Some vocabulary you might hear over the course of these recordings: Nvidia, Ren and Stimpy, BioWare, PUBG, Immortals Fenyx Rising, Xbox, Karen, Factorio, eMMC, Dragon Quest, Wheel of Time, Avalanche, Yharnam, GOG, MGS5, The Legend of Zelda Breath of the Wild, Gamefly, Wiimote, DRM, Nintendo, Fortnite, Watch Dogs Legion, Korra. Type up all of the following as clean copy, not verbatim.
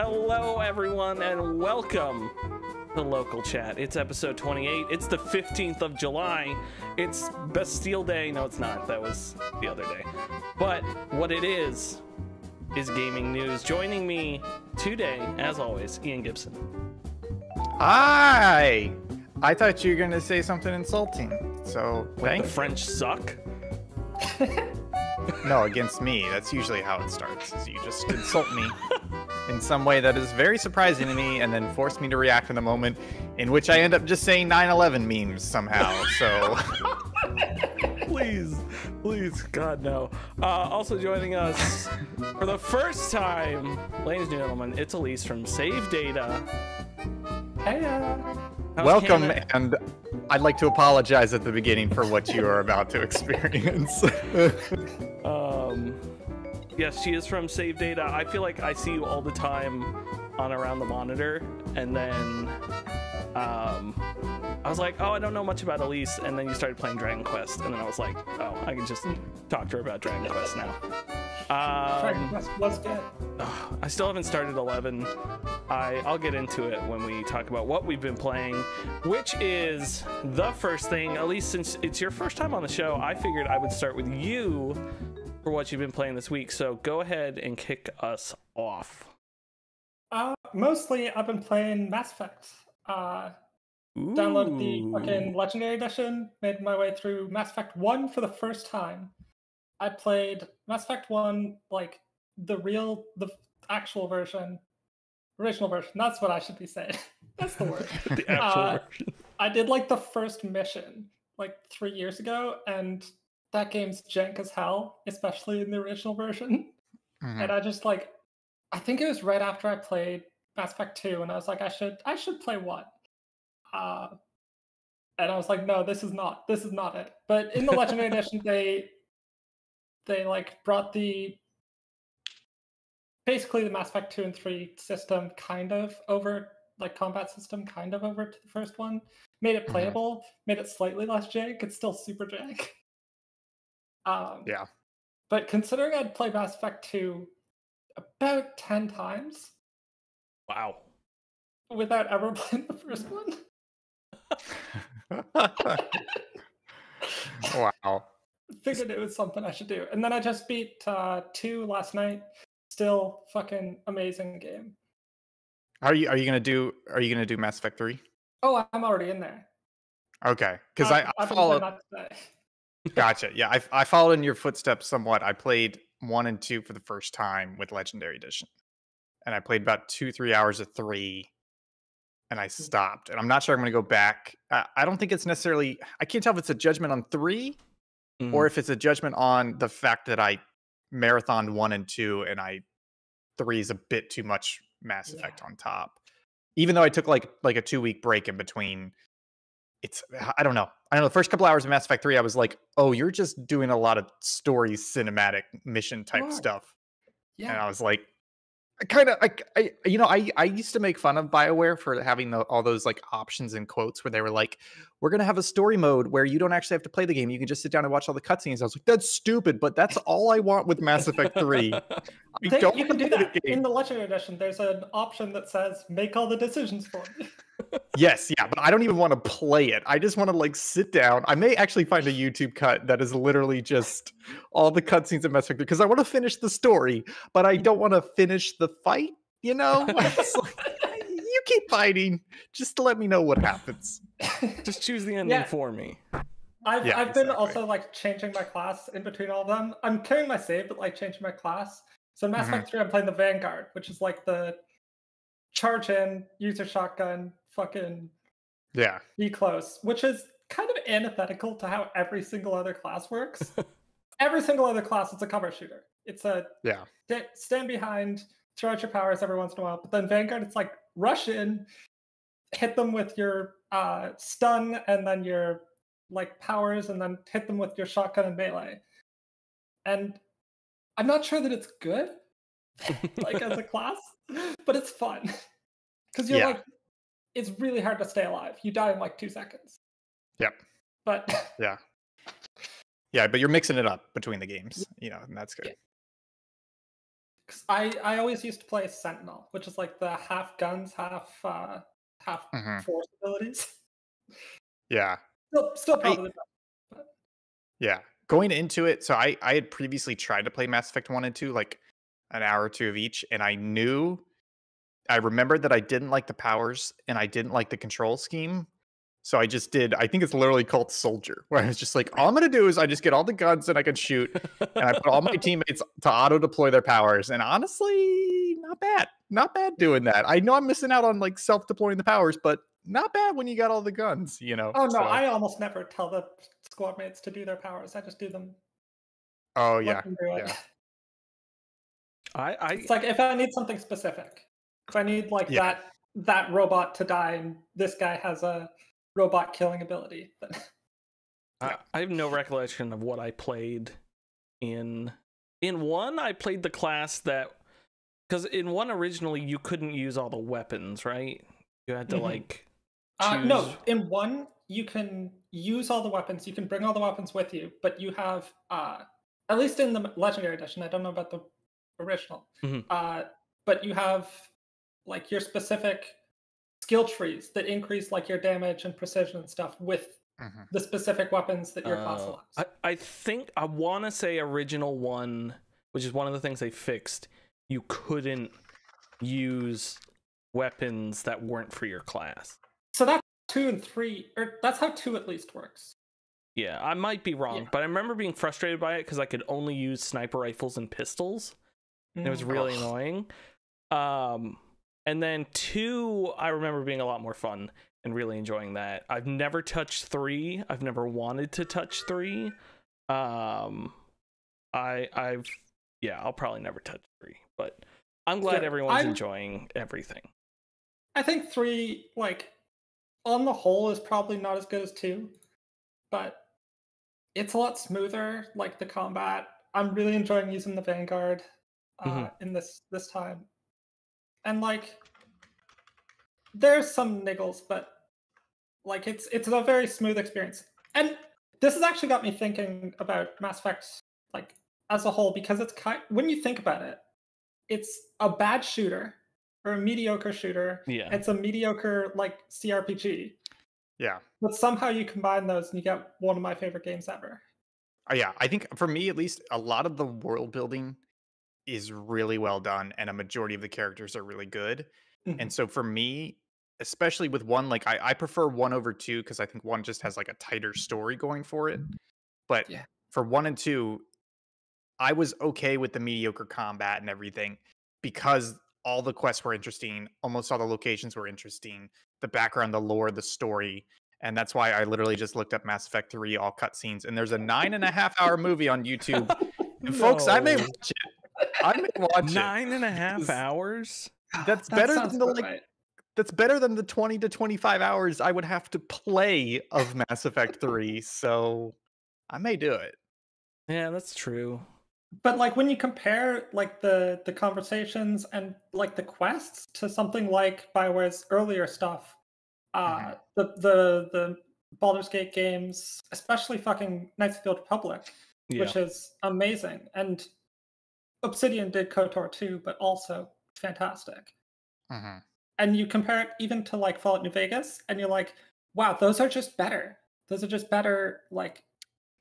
Hello, everyone, and welcome to Local Chat. It's episode 28. It's the 15th of July. It's Bastille Day. No, it's not. That was the other day. But what it is gaming news. Joining me today, as always, Ian Gibson. Hi! I thought you were going to say something insulting. So, thank the French suck? No, against me. That's usually how it starts, is you just insult me in some way that is very surprising to me and then force me to react in the moment, in which I end up just saying 9/11 memes somehow, so... Please, God, no. Also joining us for the first time, ladies and gentlemen, it's Elise from Save Data. Hey. Welcome, and I'd like to apologize at the beginning for what you are about to experience. Yes, she is from Save Data. I feel like I see you all the time on Around the Monitor, and then I was like, oh, I don't know much about Elise, and then you started playing Dragon Quest, and then I was like, oh, I can just talk to her about Dragon Quest now. Dragon Quest, let's get it. I still haven't started 11. I'll get into it when we talk about what we've been playing, which is the first thing. Elise, since it's your first time on the show, I figured I would start with you for what you've been playing this week. So go ahead and kick us off. Mostly, I've been playing Mass Effect. Downloaded the fucking Legendary Edition, made my way through Mass Effect 1 for the first time. I played Mass Effect 1, like, original version. That's what I should be saying. That's the word. The actual version. I did, like, the first mission, like, 3 years ago, and that game's jank as hell, especially in the original version. Mm-hmm. And I just, like, I think it was right after I played Mass Effect 2, and I was like, I should play 1. And I was like, no, this is not it. But in the Legendary Edition, they like brought basically the Mass Effect 2 and 3 system kind of over, like combat system kind of over to the first one, made it playable, made it slightly less jank. It's still super jank. Yeah. But considering I'd played Mass Effect 2 about 10 times. Wow. Without ever playing the first one. Wow. Figured it was something I should do. And then I just beat 2 last night. Still fucking amazing game. Are you gonna do Mass Effect 3? Oh, I'm already in there. Okay. Because I followed. Gotcha. Yeah, I followed in your footsteps somewhat. I played 1 and 2 for the first time with Legendary Edition. And I played about 2-3 hours of 3. And I stopped. And I'm not sure I'm gonna go back. I don't think it's necessarily, I can't tell if it's a judgment on 3. Mm-hmm. Or if it's a judgment on the fact that I marathoned 1 and 2 and 3 is a bit too much Mass Effect on top. Even though I took like a 2-week break in between, I don't know. The first couple hours of Mass Effect 3, I was like, oh, you're just doing a lot of story, cinematic, mission type stuff. Yeah. And I was like, I used to make fun of BioWare for having all those like options and quotes where they were like, we're going to have a story mode where you don't actually have to play the game. You can just sit down and watch all the cutscenes. I was like, that's stupid, but that's all I want with Mass Effect 3. You can do that. In the Legendary Edition, there's an option that says, make all the decisions for me. Yes, yeah, but I don't even want to play it. I just want to like sit down. I may actually find a YouTube cut that is literally just all the cutscenes of Mass Effect 3 because I want to finish the story, but I don't want to finish the fight. You know, it's like, you keep fighting. Just let me know what happens. Just choose the ending for me. I've been also like changing my class in between all of them. I'm carrying my save, but like changing my class. So in Mass Effect 3, I'm playing the Vanguard, which is like the charge in, use your shotgun. Fucking be close, which is kind of antithetical to how every single other class works. Every single other class, it's a cover shooter. It's a stand behind, throw out your powers every once in a while. But then Vanguard, it's like rush in, hit them with your stun and then your like powers, and then hit them with your shotgun and melee. And I'm not sure that it's good, like as a class, but it's fun because you're like. It's really hard to stay alive. You die in like 2 seconds. Yep. But but you're mixing it up between the games, you know, and that's good. Because I always used to play Sentinel, which is like the half guns, half force abilities. Yeah. Still probably better. Yeah. Going into it, so I had previously tried to play Mass Effect 1 and 2, like an hour or two of each, and I remembered that I didn't like the powers and I didn't like the control scheme. So I just did, I think it's literally called Soldier, where I was just like, all I'm going to do is I just get all the guns that I can shoot, and I put all my teammates to auto-deploy their powers. And honestly, not bad. Not bad doing that. I know I'm missing out on like self-deploying the powers, but not bad when you got all the guns, you know? Oh, no, so. I almost never tell the squad mates to do their powers. I just do them. Oh, yeah. Yeah. It's like, if I need something specific, if I need like that robot to die, and this guy has a robot killing ability. I have no recollection of what I played in one. I played the class that, because in one originally you couldn't use all the weapons, right? You had to like no, in one you can use all the weapons, you can bring all the weapons with you, but you have at least in the Legendary Edition, I don't know about the original, but you have like your specific skill trees that increase like your damage and precision and stuff with the specific weapons that your class allows. I think I want to say original one, which is one of the things they fixed, you couldn't use weapons that weren't for your class. So that's 2 and 3, or that's how 2 at least works. Yeah, I might be wrong, but I remember being frustrated by it because I could only use sniper rifles and pistols. And it was really annoying. And then 2, I remember being a lot more fun and really enjoying that. I've never touched 3. I've never wanted to touch 3. I'll probably never touch 3. But I'm glad everyone's enjoying everything. I think 3, like, on the whole is probably not as good as 2. But it's a lot smoother, like the combat. I'm really enjoying using the Vanguard in this time. And like, there's some niggles, but like it's a very smooth experience. And this has actually got me thinking about Mass Effect like as a whole, because it's kind, when you think about it, it's a bad shooter or a mediocre shooter. Yeah. It's a mediocre like CRPG. Yeah. But somehow you combine those and you get one of my favorite games ever. Yeah, I think for me at least, a lot of the world building is really well done, and a majority of the characters are really good. And so for me, especially with one, like I prefer 1 over 2, because I think 1 just has like a tighter story going for it. But for 1 and 2, I was okay with the mediocre combat and everything, because all the quests were interesting, almost all the locations were interesting, the background, the lore, the story. And that's why I literally just looked up Mass Effect 3, all cutscenes, and there's a 9.5-hour movie on YouTube. And folks, I may watch it. I may watch 9.5 hours. That's better than the That's better than the 20 to 25 hours I would have to play of Mass Effect 3. So I may do it. Yeah, that's true. But like when you compare like the conversations and like the quests to something like BioWare's earlier stuff, the Baldur's Gate games, especially fucking Knights of the Old Republic, which is amazing, and Obsidian did KOTOR too, but also fantastic. And you compare it even to like Fallout New Vegas, and you're like, wow, those are just better. Those are just better, like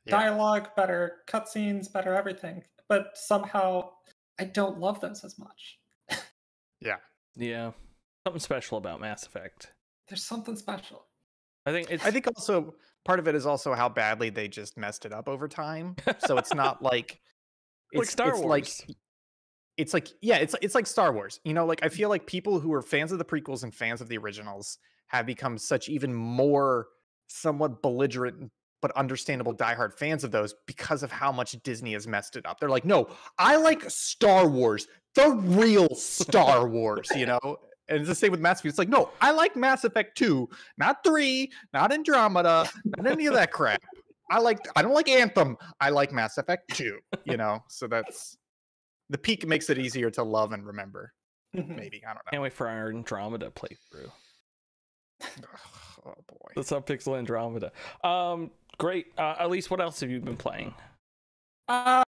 dialogue, better cutscenes, better everything. But somehow I don't love those as much. Yeah. Something special about Mass Effect. There's something special. I think also part of it is also how badly they just messed it up over time. So it's not like It's like Star Wars. It's like Star Wars. You know, like I feel like people who are fans of the prequels and fans of the originals have become such even more somewhat belligerent but understandable diehard fans of those because of how much Disney has messed it up. They're like, no, I like Star Wars, the real Star Wars, you know? And it's the same with Mass Effect. It's like, no, I like Mass Effect 2, not 3, not Andromeda, not any of that crap. I don't like Anthem. I like Mass Effect 2, you know? So that's... The peak makes it easier to love and remember. Maybe. I don't know. Can't wait for our Andromeda playthrough. Oh, boy. The Subpixel Andromeda. Great. Elise, what else have you been playing? I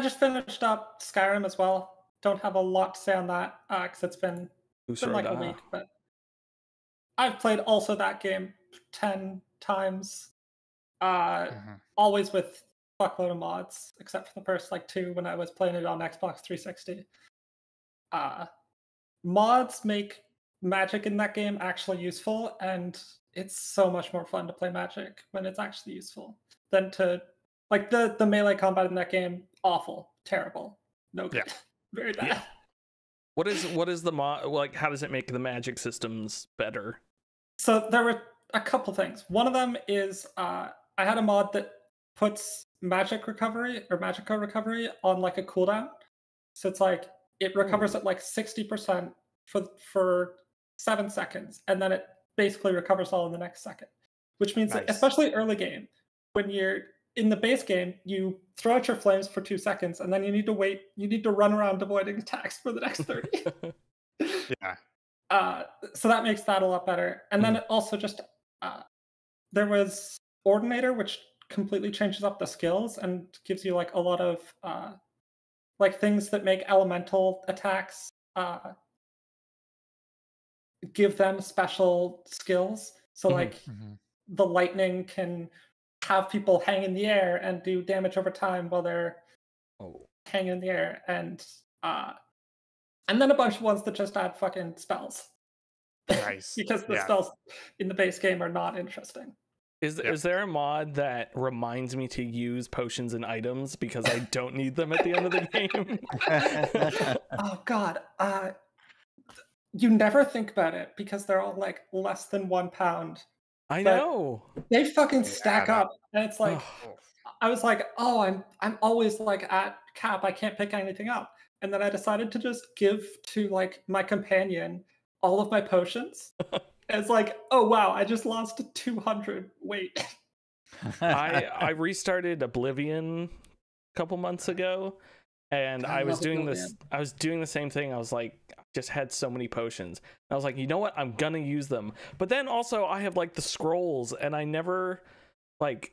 just finished up Skyrim as well. don't have a lot to say on that because it's been, like a week. But I've played also that game 10 times, always with a fuckload of mods, except for the first like 2 when I was playing it on Xbox 360. Mods make Magic in that game actually useful, and it's so much more fun to play Magic when it's actually useful than to like the melee combat in that game. Awful, terrible, no good, very bad. Yeah. What is the mod like? How does it make the Magic systems better? So there were a couple things. One of them is I had a mod that puts Magic recovery or Magicka recovery on like a cooldown, so it's like it recovers at like 60% for 7 seconds, and then it basically recovers all in the next second, which means that especially early game, when you're in the base game, you throw out your flames for 2 seconds, and then you need to wait, you need to run around avoiding attacks for the next 30. Yeah. So that makes that a lot better. And then it also just there was Ordinator, which completely changes up the skills and gives you like a lot of like things that make elemental attacks give them special skills. So like the lightning can have people hang in the air and do damage over time while they're hanging in the air, and then a bunch of ones that just add fucking spells. Nice. Because the spells in the base game are not interesting. Is there a mod that reminds me to use potions and items because I don't need them at the end of the game? Oh god. You never think about it because they're all like less than £1. I know. They fucking stack up, and it's like I was like, "Oh, I'm always like at cap. I can't pick anything up." And then I decided to just give to like my companion all of my potions. It's like, "Oh wow, I just lost 200 weight." I restarted Oblivion a couple months ago, and I was doing this. I was doing the same thing. I was like, just had so many potions. And I was like, you know what? I'm gonna use them. But then also I have like the scrolls, and I never like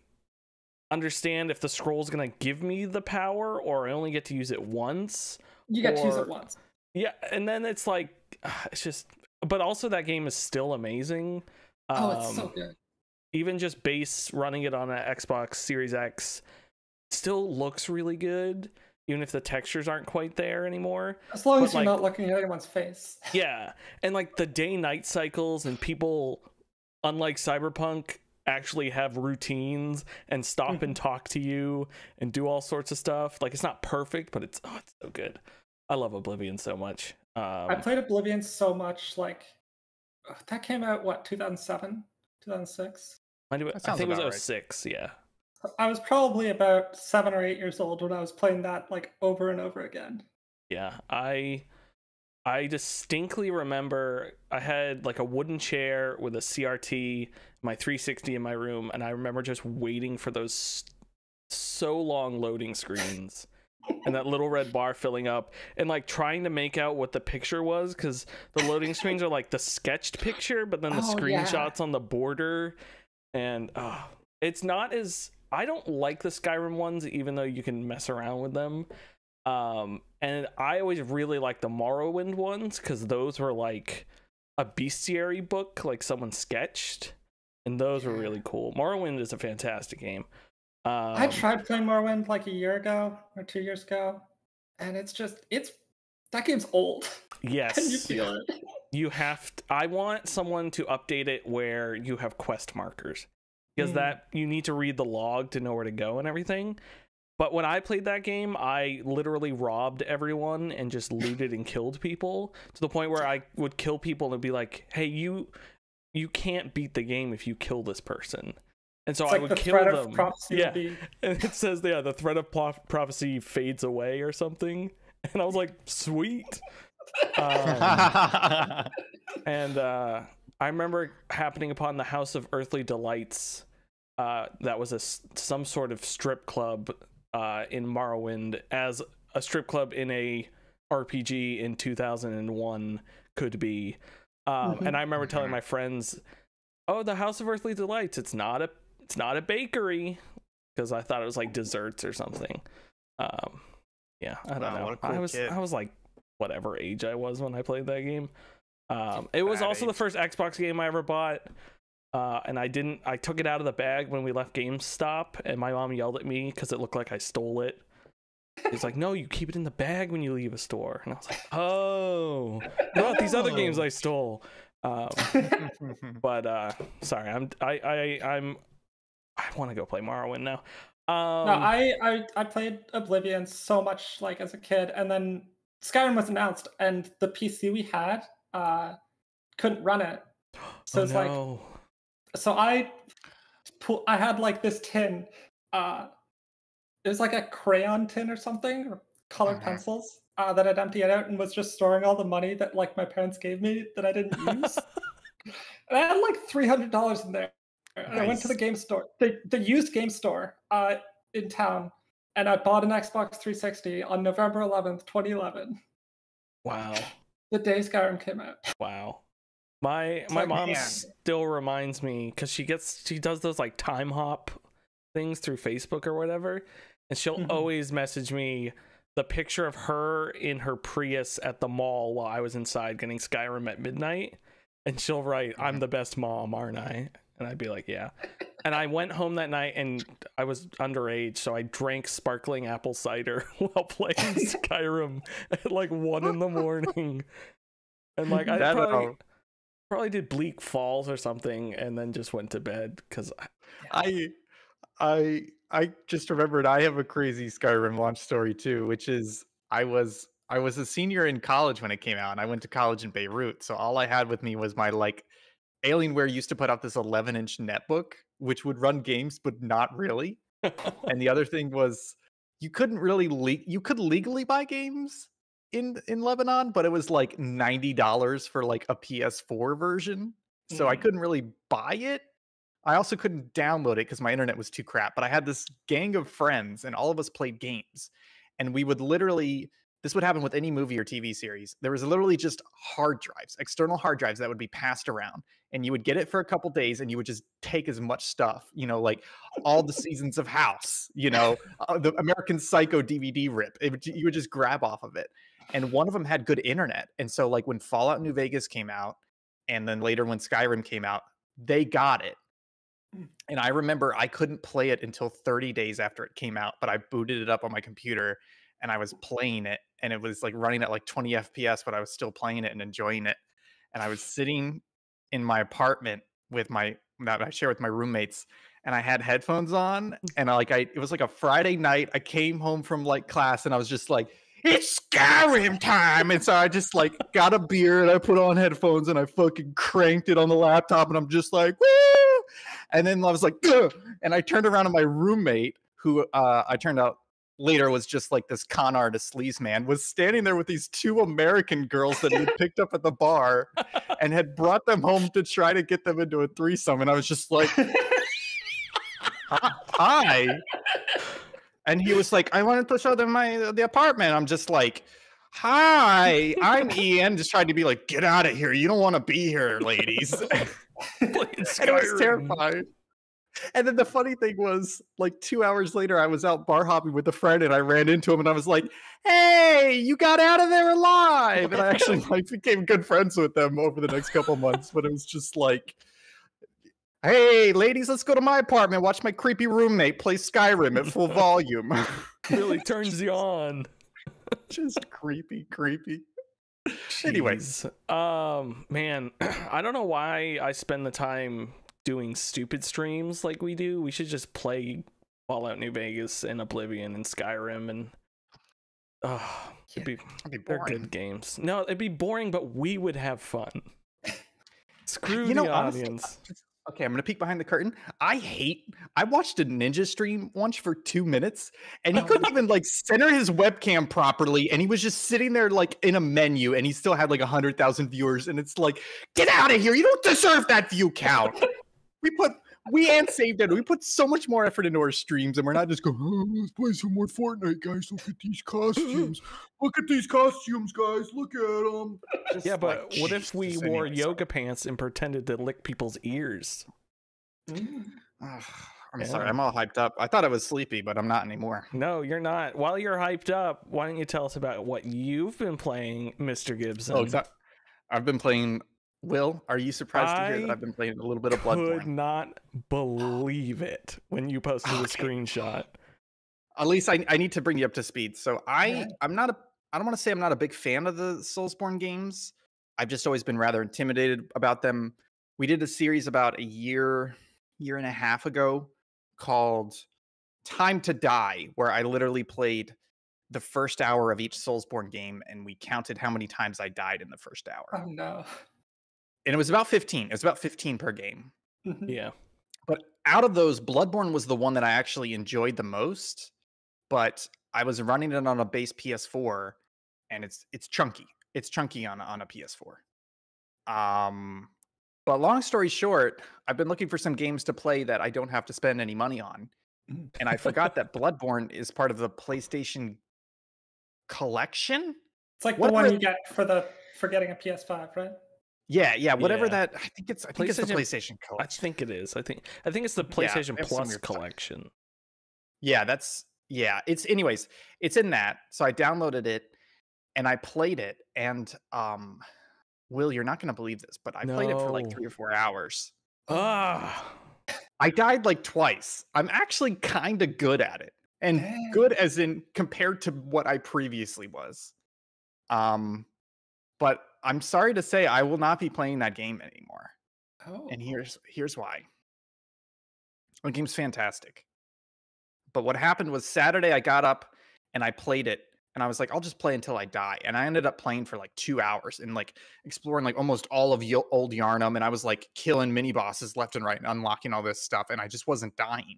understand if the scroll's gonna give me the power or I only get to use it once. You got to use it once. Yeah, and then it's like it's just. But also that game is still amazing. It's so good. Even just base running it on an Xbox Series X still looks really good. Even if the textures aren't quite there anymore. As long as you're like, not looking at anyone's face. Yeah. And like the day-night cycles, and people, unlike Cyberpunk, actually have routines and stop and talk to you and do all sorts of stuff. Like it's not perfect, but it's so good. I love Oblivion so much. I played Oblivion so much. Like that came out, what, 2007? 2006? I think it was 06, right. Yeah. I was probably about 7 or 8 years old when I was playing that like over and over again. Yeah, I distinctly remember I had like a wooden chair with a CRT, my 360 in my room, and I remember just waiting for those so long loading screens and that little red bar filling up and like trying to make out what the picture was, because the loading screens are like the sketched picture, but then the screenshots on the border, and it's not as... I don't like the Skyrim ones, even though you can mess around with them. And I always really like the Morrowind ones, because those were like a bestiary book, like someone sketched. And those were really cool. Morrowind is a fantastic game. I tried playing Morrowind like a year ago or 2 years ago. And it's just, that game's old. Yes. Can you feel it? You have to, I want someone to update it where you have quest markers. Because that you need to read the log to know where to go and everything. But when I played that game, I literally robbed everyone and just looted and killed people, to the point where I would kill people and be like, "Hey, you can't beat the game if you kill this person." And so it's I would kill them. Yeah, and it says, "Yeah, the threat of prophecy fades away" or something. And I was like, "Sweet." I remember happening upon the House of Earthly Delights. That was some sort of strip club in Morrowind, as a strip club in a RPG in 2001 could be. And I remember telling my friends, "Oh, the House of Earthly Delights. It's not a bakery," because I thought it was like desserts or something. Yeah, I don't know. What a cool kid. I was like whatever age I was when I played that game. It was also the first Xbox game I ever bought. And I took it out of the bag when we left GameStop, and my mom yelled at me because it looked like I stole it. It's like, no, you keep it in the bag when you leave a store. And I was like, oh, not these other games I stole. But sorry, I want to go play Morrowind now. No, I played Oblivion so much like as a kid, and then Skyrim was announced, and the PC we had couldn't run it. So oh, it's no. Like. So I had like this tin, it was like a crayon tin or something, or colored pencils, that I'd emptied out and was just storing all the money that like my parents gave me that I didn't use. And I had like $300 in there. Nice. And I went to the game store, the used game store in town, and I bought an Xbox 360 on November 11th, 2011. Wow. The day Skyrim came out. Wow. My mom still reminds me, because she does those like time hop things through Facebook or whatever, and she'll always message me the picture of her in her Prius at the mall while I was inside getting Skyrim at midnight, and she'll write, "I'm the best mom, aren't I?" And I'd be like, "Yeah." And I went home that night, and I was underage, so I drank sparkling apple cider while playing Skyrim at like 1 in the morning, and like I probably did Bleak Falls or something, and then just went to bed because I just remembered I have a crazy Skyrim launch story too, which is I was a senior in college when it came out, and I went to college in Beirut, so all I had with me was my like Alienware used to put out this 11-inch netbook which would run games but not really. And the other thing was you couldn't really you could legally buy games in Lebanon, but it was like $90 for like a PS4 version, so I couldn't really buy it. I also couldn't download it because my internet was too crap, but I had this gang of friends, and all of us played games, and we would literally, this would happen with any movie or TV series, there was literally just hard drives, external hard drives that would be passed around, and you would get it for a couple days, and you would just take as much stuff, you know, like all the seasons of House, you know, the American Psycho DVD rip, you would just grab off of it. And one of them had good internet. And so like when Fallout New Vegas came out, and then later when Skyrim came out, they got it. And I remember I couldn't play it until 30 days after it came out, but I booted it up on my computer and I was playing it, and it was like running at like 20 FPS, but I was still playing it and enjoying it. And I was sitting in my apartment with that I share with my roommates, and I had headphones on, and it was like a Friday night. I came home from like class, and I was just like, it's Skyrim time. And so I just like got a beer, and I put on headphones, and I fucking cranked it on the laptop, and I'm just like, woo! And then I was like, ugh! And I turned around to my roommate, who I turned out later was just like this con artist sleaze man, was standing there with these two American girls that he had picked up at the bar and had brought them home to try to get them into a threesome. And I was just like, hi. And he was like, I wanted to show them the apartment. I'm just like, hi, I'm Ian. Just tried to be like, get out of here. You don't want to be here, ladies. And I was terrified. And then the funny thing was, like 2 hours later, I was out bar hopping with a friend, and I ran into him, and I was like, hey, you got out of there alive. And I actually like became good friends with them over the next couple months. But it was just like, hey, ladies, let's go to my apartment, watch my creepy roommate play Skyrim at full volume. Really turns just, you on. Just creepy. Jeez. Anyways. Man, I don't know why I spend the time doing stupid streams like we do. We should just play Fallout New Vegas and Oblivion and Skyrim, and it'd be boring. They're good games. No, it'd be boring, but we would have fun. Screw the audience. Honestly, okay, I'm gonna peek behind the curtain. I watched a ninja stream once for 2 minutes, and he couldn't even like center his webcam properly, and he was just sitting there like in a menu, and he still had like 100,000 viewers, and it's like, get out of here, you don't deserve that view count. We Save Data, we put so much more effort into our streams, and we're not just going, oh, let's play some more Fortnite, guys. Look at these costumes. Look at these costumes, guys. Look at them. Just yeah, but like, what if we wore yoga pants and pretended to lick people's ears? I'm sorry. I'm all hyped up. I thought I was sleepy, but I'm not anymore. No, you're not. While you're hyped up, why don't you tell us about what you've been playing, Mr. Gibson? Oh, I've been playing... Will, are you surprised to hear that I've been playing a little bit of Bloodborne? I could not believe it when you posted the screenshot. Elise, I need to bring you up to speed. So I don't want to say I'm not a big fan of the Soulsborne games. I've just always been rather intimidated about them. We did a series about a year and a half ago called Time to Die, where I literally played the first hour of each Soulsborne game, and we counted how many times I died in the first hour. Oh, no. And it was about 15. It was about 15 per game. Yeah. But out of those, Bloodborne was the one that I actually enjoyed the most. But I was running it on a base PS4, and it's chunky. It's chunky on a PS4. But long story short, I've been looking for some games to play that I don't have to spend any money on. And I forgot that Bloodborne is part of the PlayStation collection. It's like the one you get for getting a PS5, right? Yeah, whatever that. I think it's the PlayStation collection. I think it is. I think it's the PlayStation Plus collection. Yeah, anyways, it's in that. So I downloaded it and I played it, and Will, you're not going to believe this, but I played it for like 3 or 4 hours. I died like twice. I'm actually kind of good at it. And good as in compared to what I previously was. But I'm sorry to say I will not be playing that game anymore. Oh. And here's why. The game's fantastic. But what happened was Saturday I got up and I played it. And I was like, I'll just play until I die. And I ended up playing for like 2 hours and like exploring like almost all of old Yharnam. And I was like killing mini bosses left and right and unlocking all this stuff. And I just wasn't dying.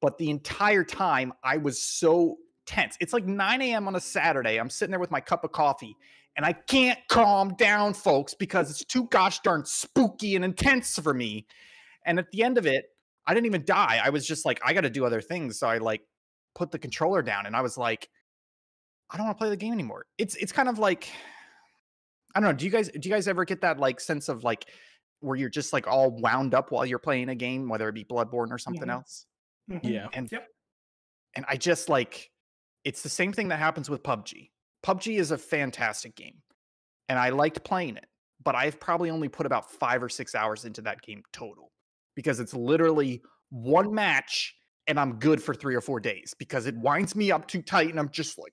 But the entire time I was so tense. It's like 9 a.m. on a Saturday. I'm sitting there with my cup of coffee. And I can't calm down, folks, because it's too gosh darn spooky and intense for me. And at the end of it, I didn't even die. I was just like, I got to do other things. So I like put the controller down and I was like, I don't want to play the game anymore. It's kind of like, I don't know. Do you guys ever get that like sense of like where you're just like all wound up while you're playing a game, whether it be Bloodborne or something else? Mm-hmm. Yeah. And I just like, it's the same thing that happens with PUBG. PUBG is a fantastic game, and I liked playing it, but I've probably only put about 5 or 6 hours into that game total because it's literally one match, and I'm good for 3 or 4 days because it winds me up too tight, and I'm just like,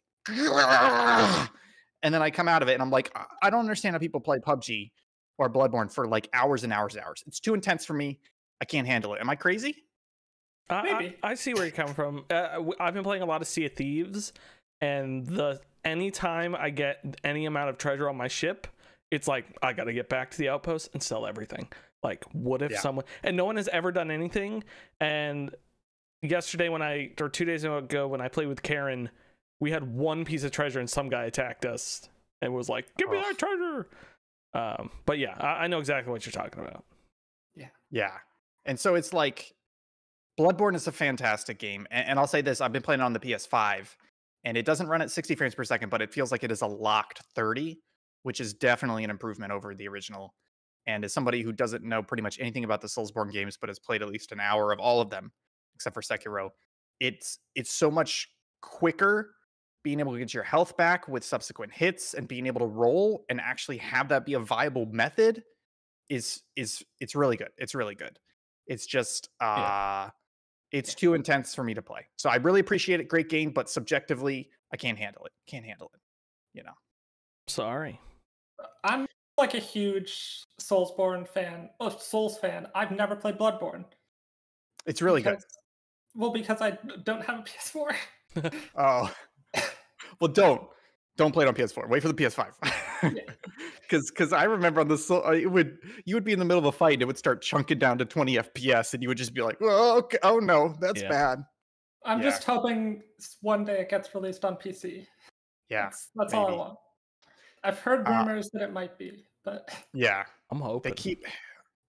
and then I come out of it, and I'm like, I don't understand how people play PUBG or Bloodborne for like hours and hours and hours. It's too intense for me. I can't handle it. Am I crazy? Maybe. I see where you come from. I've been playing a lot of Sea of Thieves, and anytime I get any amount of treasure on my ship, it's like, I got to get back to the outpost and sell everything. Like, what if someone... And no one has ever done anything. And yesterday when I... Or 2 days ago when I played with Karen, we had one piece of treasure and some guy attacked us and was like, give me that treasure! But yeah, I know exactly what you're talking about. Yeah. And so it's like... Bloodborne is a fantastic game. And I'll say this, I've been playing it on the PS5. And it doesn't run at 60 frames per second, but it feels like it is a locked 30, which is definitely an improvement over the original. And as somebody who doesn't know pretty much anything about the Soulsborne games, but has played at least an hour of all of them, except for Sekiro, it's so much quicker being able to get your health back with subsequent hits and being able to roll and actually have that be a viable method it's really good. It's really good. It's just... It's too intense for me to play. So I really appreciate it. Great game, but subjectively, I can't handle it. You know. Sorry. I'm like a huge Soulsborne fan. Oh, Souls fan. I've never played Bloodborne. It's really good. Well, because I don't have a PS4. Oh. Well, don't play it on PS4. Wait for the PS5. Because I remember on the Soul, you would be in the middle of a fight and it would start chunking down to 20 FPS and you would just be like, oh no, that's bad. I'm just hoping one day it gets released on PC. Yeah, that's all I want. I've heard rumors that it might be, but yeah, I'm hoping.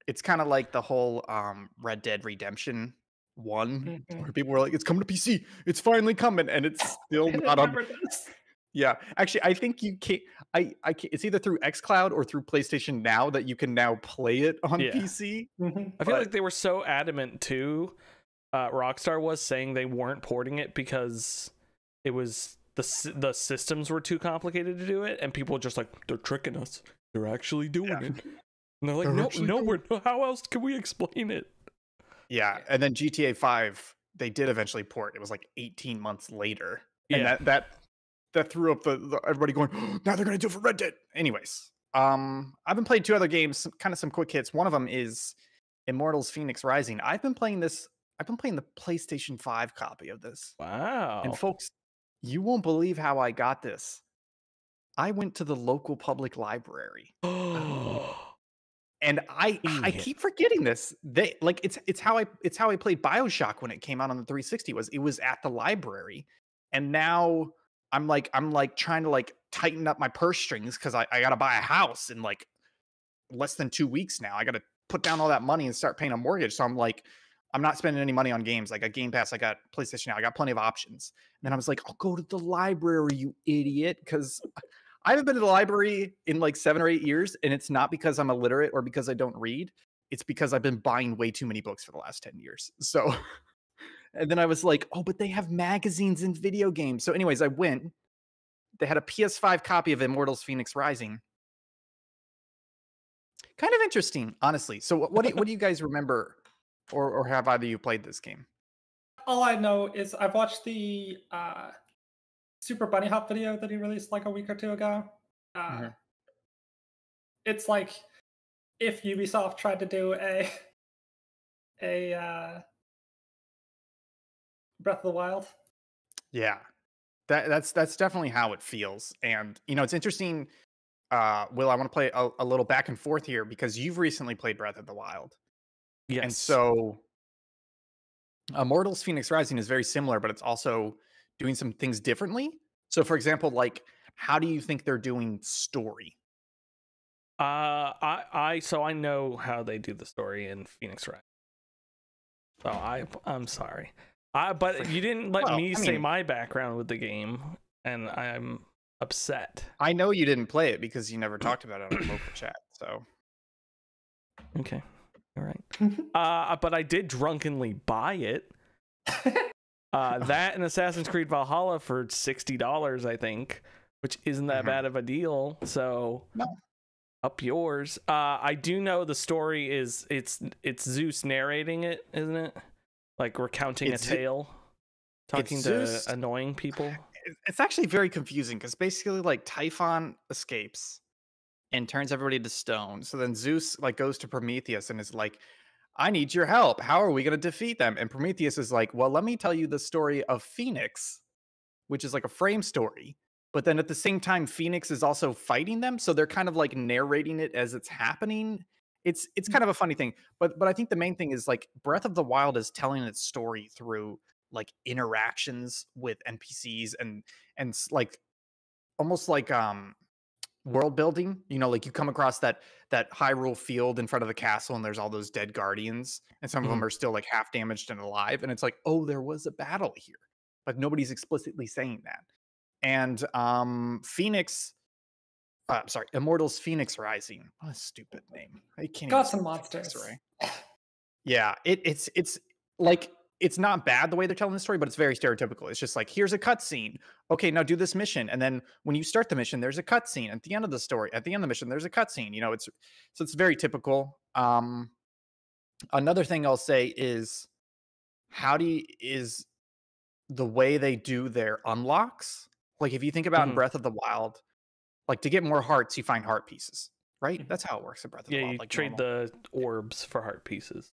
It's kind of like the whole Red Dead Redemption 1, where people were like, it's coming to PC, it's finally coming, and it's still not on. Yeah, actually, I think you can't. I can't, it's either through xCloud or through PlayStation Now that you can now play it on PC. I feel like they were so adamant too Rockstar was, saying they weren't porting it because it was the systems were too complicated to do it, and people were just like, they're tricking us, they're actually doing it. And they're like, no, we're, how else can we explain it? Yeah, and then GTA 5, they did eventually port. It was like 18 months later, and that threw up the everybody going, oh, now they're gonna do it for Red Dead. Anyways, I've been playing two other games, kind of some quick hits. One of them is Immortals Fenyx Rising. I've been playing this. I've been playing the PlayStation 5 copy of this. Wow! And folks, you won't believe how I got this. I went to the local public library. And I keep forgetting this. They like it's how I played BioShock when it came out on the 360. It was at the library, and now I'm like trying to like tighten up my purse strings because I gotta buy a house in like less than 2 weeks now. I gotta put down all that money and start paying a mortgage. So I'm like, I'm not spending any money on games. I got Game Pass, I got PlayStation now, I got plenty of options. And then I was like, I'll go to the library, you idiot, because I haven't been to the library in like 7 or 8 years, and it's not because I'm illiterate or because I don't read. It's because I've been buying way too many books for the last 10 years. So, and then I was like, oh, but they have magazines and video games. So anyways, I went. They had a PS5 copy of Immortals Fenyx Rising. Kind of interesting, honestly. So what do you guys remember, or have either you played this game? All I know is I've watched the... Super Bunny Hop video that he released like a week or two ago. It's like if Ubisoft tried to do a Breath of the Wild. Yeah, that's definitely how it feels. And you know, it's interesting. Will, I want to play a little back and forth here because you've recently played Breath of the Wild. Yes. And so, Immortals Fenyx Rising is very similar, but it's also doing some things differently. So for example, like, how do you think they're doing story? I know how they do the story in Fenyx Rising. So I'm sorry. But you didn't let me say my background with the game, and I'm upset. I know you didn't play it because you never talked about it on local chat, so. Okay. All right. But I did drunkenly buy it. That and Assassin's Creed Valhalla for $60, I think, which isn't that bad of a deal. So up yours. I do know the story is it's Zeus narrating it, isn't it? Like recounting a tale, talking to Zeus, annoying people. It's actually very confusing because basically like Typhon escapes and turns everybody to stone. So then Zeus like goes to Prometheus and is like, I need your help. How are we going to defeat them? And Prometheus is like, well, let me tell you the story of Phoenix, which is like a frame story. But then at the same time, Phoenix is also fighting them. So they're kind of like narrating it as it's happening. It's kind of a funny thing. But I think the main thing is like Breath of the Wild is telling its story through like interactions with NPCs and like almost like world building, you know, like you come across that Hyrule field in front of the castle and there's all those dead guardians and some of them are still like half damaged and alive, and it's like, oh, there was a battle here, but nobody's explicitly saying that. And Immortals Fenyx Rising, what a stupid name. I can't got some monsters, right? Yeah, it's like, it's not bad the way they're telling the story, but it's very stereotypical. It's just like, here's a cutscene. Okay, now do this mission. And then when you start the mission, there's a cutscene. At the end of the story, at the end of the mission, there's a cutscene. You know, it's very typical. Another thing I'll say is the way they do their unlocks. Like if you think about in Breath of the Wild, like to get more hearts, you find heart pieces, right? That's how it works in Breath of the Wild. Yeah, you like trade the orbs for heart pieces.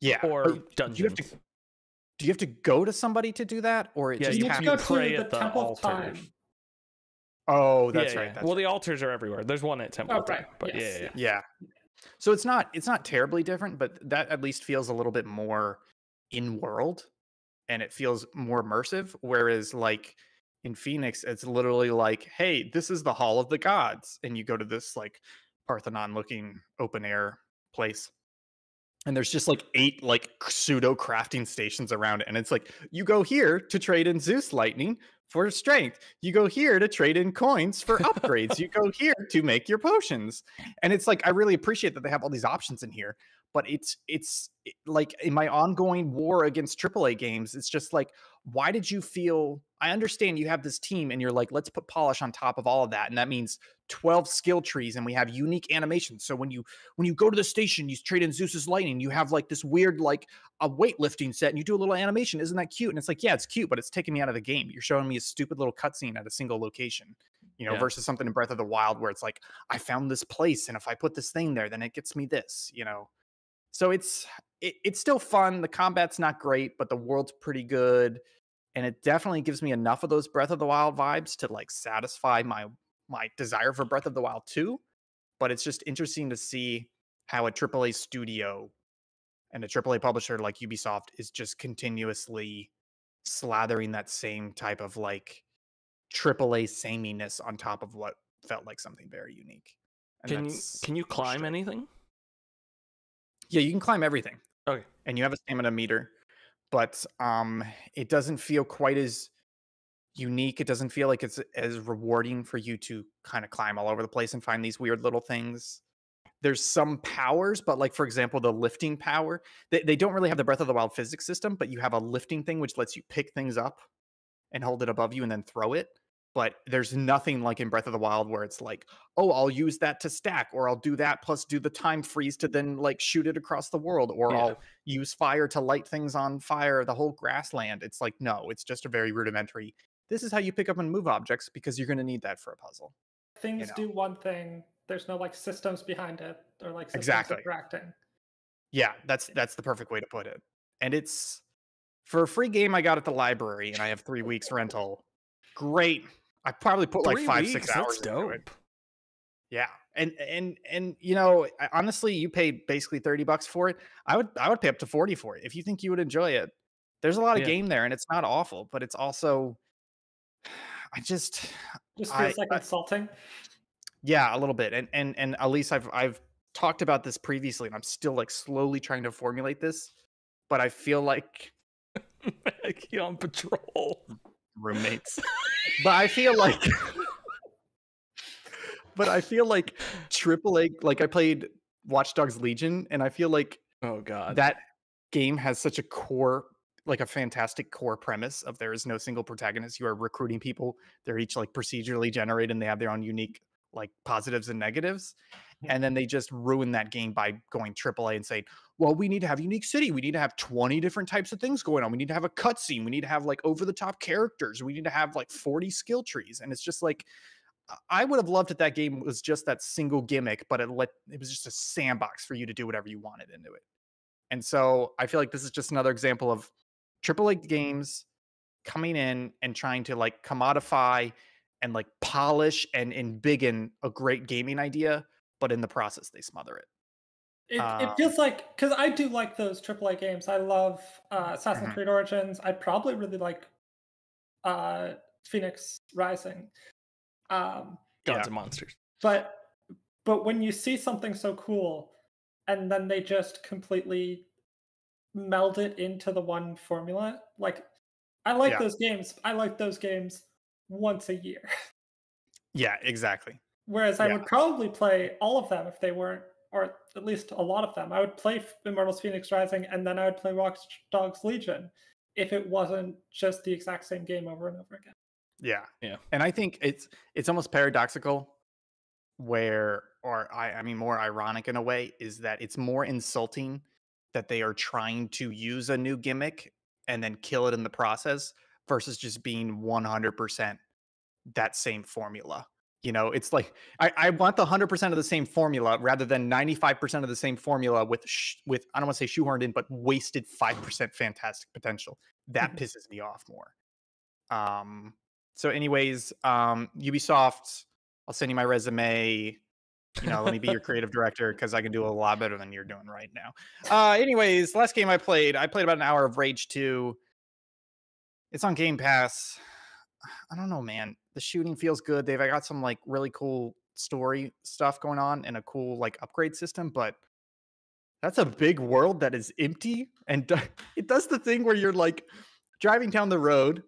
Yeah, or dungeons. Do you have to go to somebody to do that, or it just happens? You have to go to the Temple of Time. Oh, that's right. Well, the altars are everywhere. There's one at Temple of Time, but yeah. So it's not terribly different, but that at least feels a little bit more in world, and it feels more immersive. Whereas like in Phoenix, it's literally like, hey, this is the Hall of the Gods, and you go to this like Parthenon-looking open air place. And there's just like 8 like pseudo crafting stations around it. And it's like, you go here to trade in Zeus lightning for strength. You go here to trade in coins for upgrades. You go here to make your potions. And it's like, I really appreciate that they have all these options in here, but it's like in my ongoing war against AAA games, it's just like, why did you feel, I understand you have this team and you're like, let's put polish on top of all of that. And that means 12 skill trees and we have unique animations. So when you go to the station, you trade in Zeus's lightning, you have like this weird, like a weightlifting set and you do a little animation. Isn't that cute? And it's like, yeah, it's cute, but it's taking me out of the game. You're showing me a stupid little cutscene at a single location, you know, yeah. Versus something in Breath of the Wild where it's like, I found this place. And if I put this thing there, then it gets me this, you know? So it's still fun. The combat's not great, but the world's pretty good. And it definitely gives me enough of those Breath of the Wild vibes to like satisfy my desire for Breath of the Wild 2. But it's just interesting to see how a AAA studio and a AAA publisher like Ubisoft is just continuously slathering that same type of like AAA sameness on top of what felt like something very unique. And can you climb anything? Yeah, you can climb everything. Okay. And you have a stamina meter. But it doesn't feel quite as unique. It doesn't feel like it's as rewarding for you to kind of climb all over the place and find these weird little things. There's some powers, but like, for example, the lifting power. They don't really have the Breath of the Wild physics system, but you have a lifting thing which lets you pick things up and hold it above you and then throw it. But there's nothing like in Breath of the Wild where it's like, oh, I'll use that to stack, or I'll do that plus do the time freeze to then like shoot it across the world, or yeah. I'll use fire to light things on fire, the whole grassland. It's like, no, it's just a very rudimentary. This is how you pick up and move objects because you're going to need that for a puzzle. Things do one thing. There's no like systems behind it or like systems interacting. Yeah, that's the perfect way to put it. And it's for a free game I got at the library and I have 3 weeks rental. Great. I probably put like 5-6 hours into it. Yeah. And you know, honestly, you pay basically $30 for it. I would pay up to $40 for it if you think you would enjoy it. There's a lot of game there and it's not awful, but it's also just feels like insulting. Yeah, a little bit. And Elise, I've talked about this previously and I'm still like slowly trying to formulate this, but I feel like on patrol. Roommates. But I feel like AAA, like I played Watch Dogs Legion and I feel like, oh god, that game has such a core, like a fantastic core premise of there is no single protagonist. You are recruiting people. They're each like procedurally generated and they have their own unique like positives and negatives. And then they just ruin that game by going AAA and saying, well, we need to have a unique city. We need to have 20 different types of things going on. We need to have a cutscene. We need to have like over the top characters. We need to have like 40 skill trees. And it's just like, I would have loved if that game was just that single gimmick, but it was just a sandbox for you to do whatever you wanted into it. And so I feel like this is just another example of AAA games coming in and trying to like commodify and like polish and embiggen a great gaming idea, but in the process, they smother it. It feels like, because I do like those AAA games. I love Assassin's Creed Origins. I probably really like Fenyx Rising. Gods and Monsters. But when you see something so cool, and then they just completely meld it into the one formula. Like, I like those games. I like those games once a year. Yeah, exactly. Whereas I would probably play all of them if they weren't, or at least a lot of them. I would play Immortals Fenyx Rising, and then I would play Watch Dogs Legion if it wasn't just the exact same game over and over again. Yeah, yeah. And I think it's almost paradoxical, or I mean, more ironic in a way, is that it's more insulting that they are trying to use a new gimmick and then kill it in the process versus just being 100% that same formula. You know, it's like, I want the 100% of the same formula rather than 95% of the same formula with I don't want to say shoehorned in, but wasted 5% fantastic potential. That pisses me off more. So anyways, Ubisoft, I'll send you my resume. You know, let me be your creative director because I can do a lot better than you're doing right now. Anyways, last game I played about an hour of Rage 2. It's on Game Pass. I don't know, man. The shooting feels good. They've got some like really cool story stuff going on and a cool like upgrade system, but that's a big world that is empty. And it does the thing where you're like driving down the road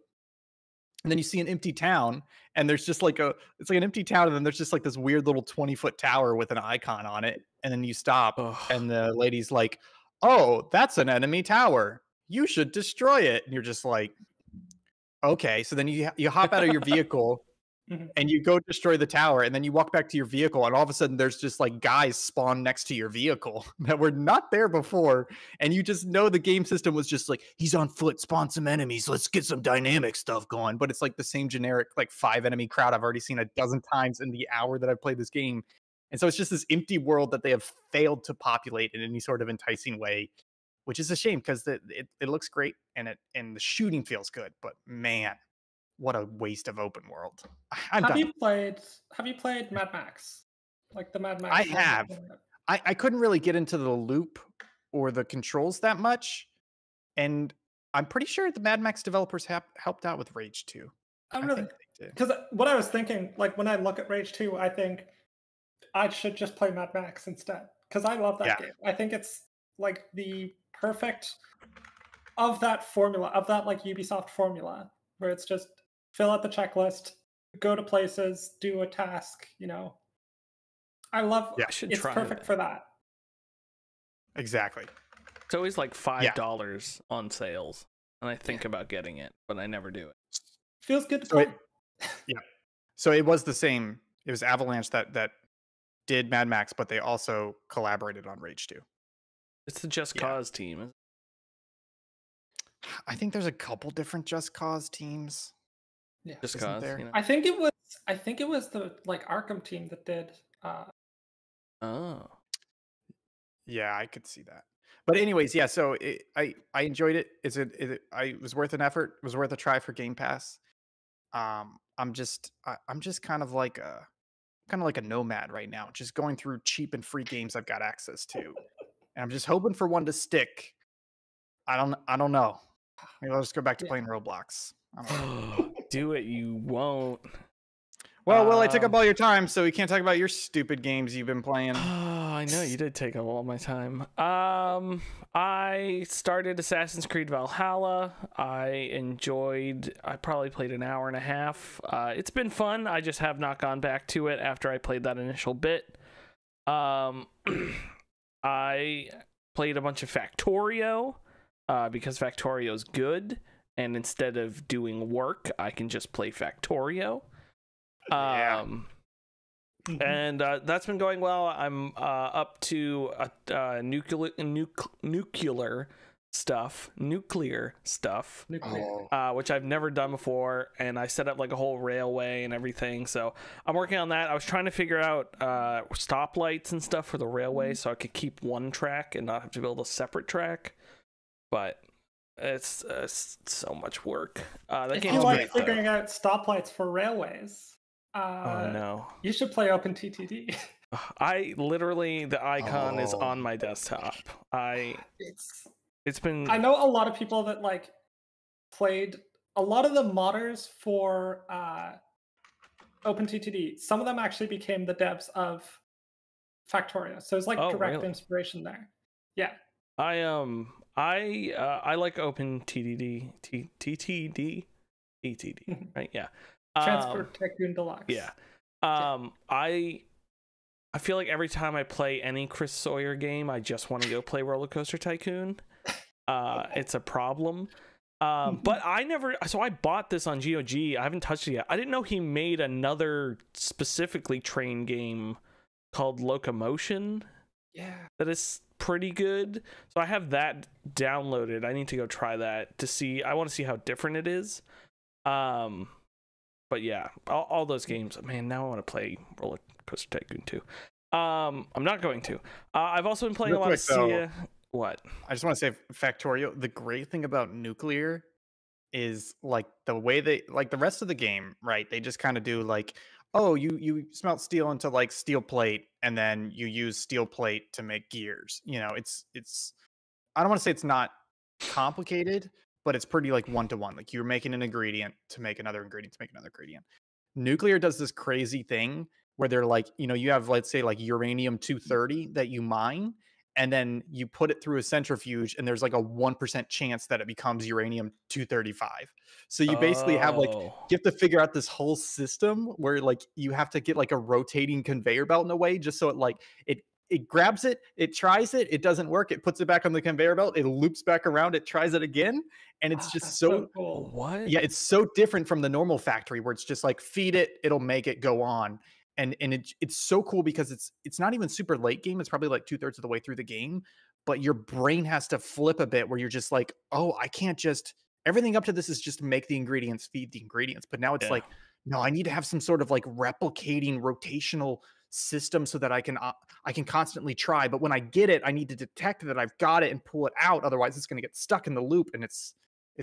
And then you see an empty town, and there's just like it's like an empty town, and then there's just like this weird little 20-foot tower with an icon on it. And then you stop, and the lady's like, "Oh, that's an enemy tower. You should destroy it." And you're just like, "Okay." So then you hop out of your vehicle, and you go destroy the tower, and then you walk back to your vehicle, and all of a sudden there's just like guys spawn next to your vehicle that were not there before, and you just know the game system was just like, he's on foot, spawn some enemies, let's get some dynamic stuff going. But it's like the same generic like 5 enemy crowd I've already seen a dozen times in the hour that I've played this game. And so it's just this empty world that they have failed to populate in any sort of enticing way, which is a shame because it looks great and the shooting feels good, but man, what a waste of open world. Have you played Mad Max? Like the Mad Max? I have. I couldn't really get into the loop or the controls that much. And I'm pretty sure the Mad Max developers helped out with Rage 2. Oh, really? Because what I was thinking, like when I look at Rage 2, I think I should just play Mad Max instead. Because I love that game. I think it's like the perfect of that formula, of that like Ubisoft formula, where it's just fill out the checklist, go to places, do a task, you know. I love it's perfect for that. Exactly. It's always like $5 on sales, and I think about getting it, but I never do it. Feels good to play. So it was the same. It was Avalanche that did Mad Max, but they also collaborated on Rage 2. It's the Just Cause team. I think there's a couple different Just Cause teams. Yeah, Just Cause. You know? I think it was the like Arkham team that did. Yeah, I could see that. But anyways, yeah. So I enjoyed it. It was worth an effort. It was worth a try for Game Pass. I'm just kind of like a nomad right now, just going through cheap and free games I've got access to, and I'm just hoping for one to stick. I don't know. Maybe I'll just go back to playing Roblox. I don't know. Do it, you won't. Well, I took up all your time, so we can't talk about your stupid games you've been playing. I know, you did take up all my time. I started Assassin's Creed Valhalla. I probably played an hour and a half. It's been fun. I just have not gone back to it after I played that initial bit. I played a bunch of Factorio, because Factorio's good. And instead of doing work, I can just play Factorio. And that's been going well. I'm up to nuclear stuff, which I've never done before. And I set up like a whole railway and everything. So I'm working on that. I was trying to figure out stoplights and stuff for the railway so I could keep one track and not have to build a separate track. But it's so much work. That game is great. If you like figuring out stoplights for railways, you should play OpenTTD. The icon is on my desktop. I know a lot of people that like played a lot of the modders for OpenTTD. Some of them actually became the devs of Factorio, so it's like direct inspiration there. Yeah. I like OpenTTD, TTD, right? Yeah. Transport Tycoon Deluxe. Yeah. I feel like every time I play any Chris Sawyer game, I just want to go play Roller Coaster Tycoon. It's a problem. But I never. So I bought this on GOG. I haven't touched it yet. I didn't know he made another specifically train game called Locomotion. Yeah. That is pretty good. So I have that downloaded. I need to go try that to see. I want to see how different it is. But yeah, all those games. Man, now I want to play Roller Coaster Tycoon 2. I'm not going to. I've also been playing a lot of Sia. What? I just want to say, Factorio, the great thing about Nuclear is like the way they like the rest of the game, right? They just kind of do like, oh, you smelt steel into like steel plate, and then you use steel plate to make gears. You know, it's I don't want to say it's not complicated, but it's pretty like one-to-one. Like you're making an ingredient to make another ingredient to make another ingredient. Nuclear does this crazy thing where they're like, you know, you have, let's say like uranium-230 that you mine, and then you put it through a centrifuge, and there's like a 1% chance that it becomes uranium-235. So you basically have like, you have to figure out this whole system where like you have to get like a rotating conveyor belt in a way, just so it like, it grabs it, it tries it, it doesn't work, it puts it back on the conveyor belt, it loops back around, it tries it again. And it's just so cool. What? Yeah, it's so different from the normal factory where it's just like, feed it, it'll make it go on. And it's so cool because it's not even super late game. It's probably like 2/3 of the way through the game, but your brain has to flip a bit where you're just like, oh, I can't just, everything up to this is just make the ingredients, feed the ingredients. But now it's like, no, I need to have some sort of like replicating rotational system so that I can constantly try. But when I get it, I need to detect that I've got it and pull it out. Otherwise it's going to get stuck in the loop. And it's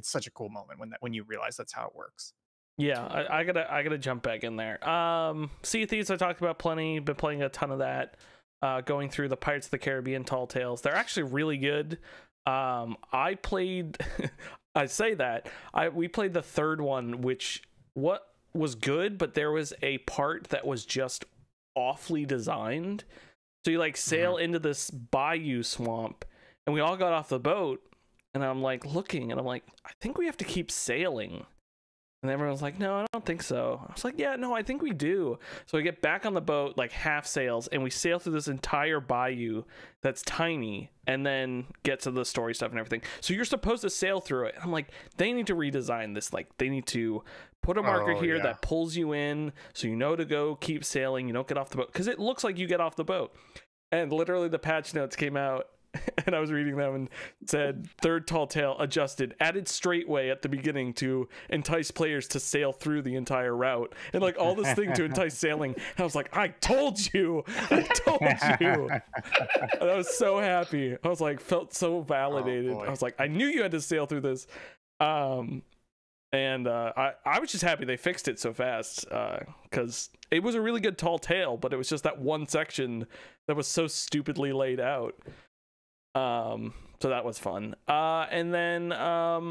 such a cool moment when you realize that's how it works. Yeah, I gotta jump back in there. Sea of Thieves I talked about plenty. Been playing a ton of that. Going through the Pirates of the Caribbean Tall Tales. They're actually really good. I played. I say that we played the third one, which was good, but there was a part that was just awfully designed. So you like sail into this bayou swamp, and we all got off the boat, and I'm like looking, and I'm like, I think we have to keep sailing. And everyone's like, no, I don't think so. I was like, yeah, no, I think we do. So we get back on the boat, like half sails, and we sail through this entire bayou that's tiny, and then get to the story stuff and everything. So you're supposed to sail through it. And I'm like, they need to redesign this. Like, they need to put a marker here that pulls you in, so you know to go keep sailing. You don't get off the boat, because it looks like you get off the boat. And literally the patch notes came out, and I was reading them and said, third Tall Tale adjusted, added straightway at the beginning to entice players to sail through the entire route, and like all this thing to entice sailing. And I was like, I told you. And I was so happy. I was like, felt so validated. I was like, I knew you had to sail through this. I was just happy they fixed it so fast, because it was a really good Tall Tale, but it was just that one section that was so stupidly laid out. So that was fun. And then I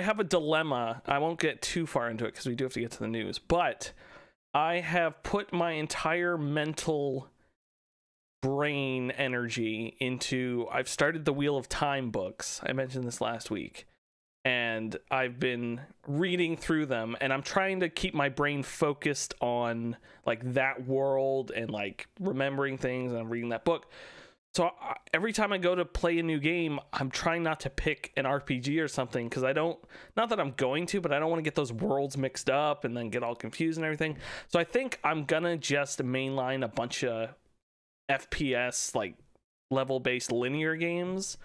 have a dilemma. I won't get too far into it because we do have to get to the news, but I have put my entire mental brain energy into, I've started the Wheel of Time books. I mentioned this last week, and I've been reading through them, and I'm trying to keep my brain focused on like that world and like remembering things, and I'm reading that book. So every time I go to play a new game, I'm trying not to pick an RPG or something, because I don't, not that I'm going to, but I don't want to get those worlds mixed up and then get all confused and everything. So I think I'm going to just mainline a bunch of FPS, like level-based linear games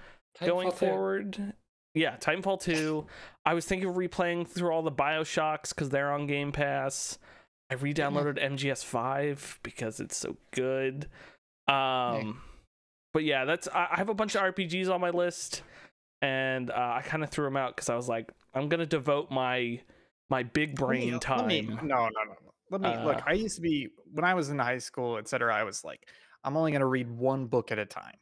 going forward. Yeah, Titanfall 2. I was thinking of replaying through all the Bioshocks because they're on Game Pass. I re-downloaded MGS5 because it's so good. But yeah, that's, I have a bunch of RPGs on my list, and I kind of threw them out because I was like, I'm gonna devote my big brain time. Let me look. I used to be, when I was in high school, etc., I was like, I'm only gonna read one book at a time.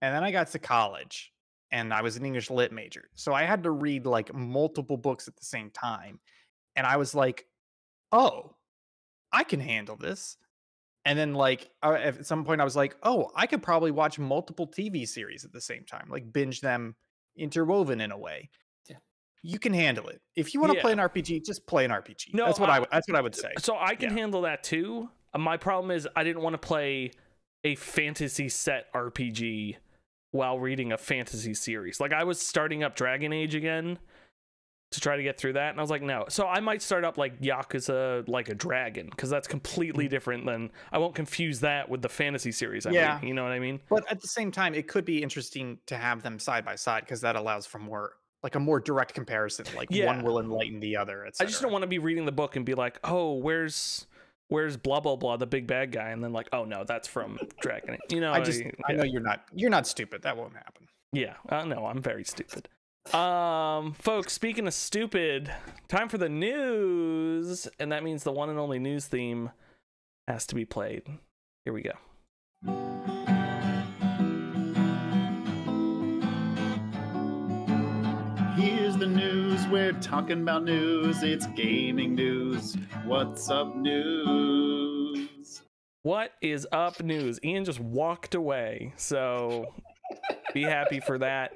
And then I got to college, and I was an English lit major, so I had to read like multiple books at the same time. And I was like, oh, I can handle this. And then like at some point I was like, oh, I could probably watch multiple TV series at the same time, like binge them interwoven in a way. Yeah. You can handle it. If you want to play an RPG, just play an RPG. No, that's what I would say. So I can handle that too. My problem is I didn't want to play a fantasy set RPG while reading a fantasy series. Like I was starting up Dragon Age again to try to get through that, and I was like, no. So I might start up like Yakuza Like a Dragon, because that's completely different than, I won't confuse that with the fantasy series I mean, you know what I mean? But at the same time, it could be interesting to have them side by side, because that allows for more like a more direct comparison, like one will enlighten the other, etc. I just don't want to be reading the book and be like, oh, where's blah blah blah, the big bad guy, and then like, oh no, that's from Dragon Age. You know, I know you're not stupid. That won't happen. Yeah, no, I'm very stupid. Folks, speaking of stupid, time for the news, and that means the one and only news theme has to be played. Here we go. Here's the news. We're talking about news. It's gaming news. What's up, news? What is up news? Ian just walked away, so be happy for that.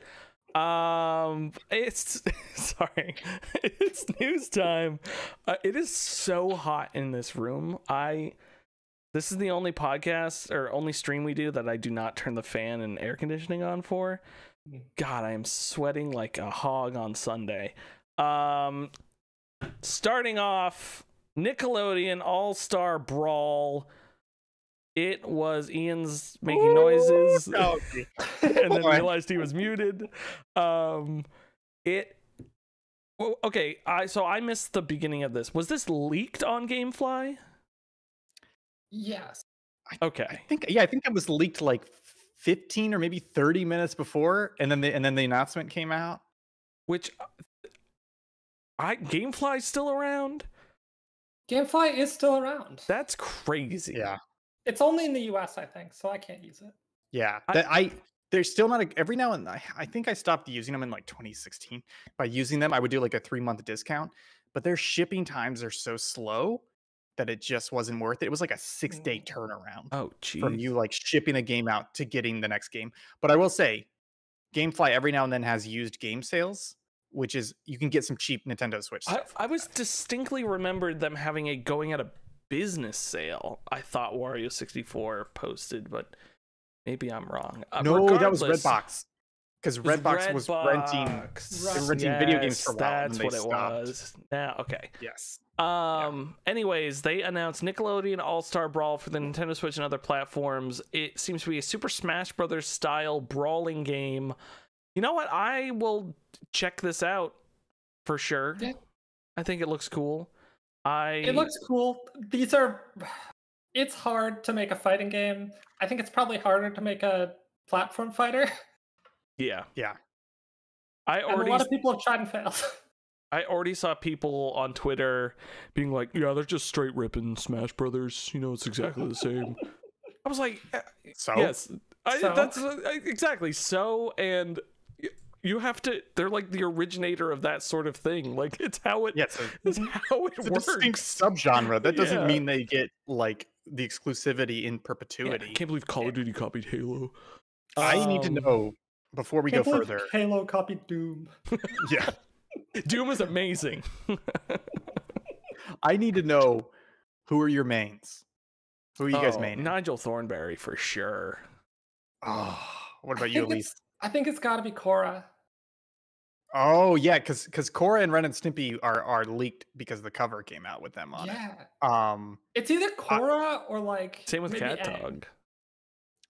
It's sorry, it's news time. It is so hot in this room. This is the only podcast or only stream we do that I do not turn the fan and air conditioning on for. God, I am sweating like a hog on Sunday. Starting off, Nickelodeon All-Star Brawl. It was Ian's making noises and then realized he was muted. Okay, so I missed the beginning of this. Was this leaked on Gamefly? Yes. I think it was leaked like 15 or maybe 30 minutes before, and then the announcement came out. Which Gamefly's still around? Gamefly is still around. That's crazy. Yeah. It's only in the US, I think, so I can't use it. Yeah, there's still not a, every now and then, I think I stopped using them in like 2016. By using them, I would do like a 3-month discount, but their shipping times are so slow that it just wasn't worth it. It was like a 6-day turnaround. Oh, geez. From you like shipping a game out to getting the next game. But I will say, Gamefly every now and then has used game sales, which is you can get some cheap Nintendo Switch stuff. I was distinctly remembered them having a going out of business sale. I thought Wario 64 posted, but maybe I'm wrong. No, that was Redbox, because Redbox was renting video games for a while. That's what it was. Now, okay. Yes. Anyways, they announced Nickelodeon All-Star Brawl for the Nintendo Switch and other platforms. It seems to be a Super Smash Brothers style brawling game. You know what? I will check this out for sure. Yeah. I think it looks cool. It looks cool. It's hard to make a fighting game. I think it's probably harder to make a platform fighter. Yeah. Yeah. A lot of people have tried and failed. I already saw people on Twitter being like, yeah, they're just straight ripping Smash Brothers. You know, it's exactly the same. I was like, so? Yes. Exactly. So, and you have to, they're like the originator of that sort of thing. Like it's how it, it's works. A distinct subgenre. That doesn't mean they get like the exclusivity in perpetuity. Yeah, I can't believe Call of Duty copied Halo. I need to know before we go further. Halo copied Doom. Yeah. Doom is amazing. I need to know, who are your mains? Who are you guys maining? Nigel Thornberry for sure. Oh, what about you, Elise? I think it's got to be Korra. Oh yeah, because Korra and Ren and Stimpy are leaked because the cover came out with them on it. Yeah. It's either Korra or like same with Cat Dog.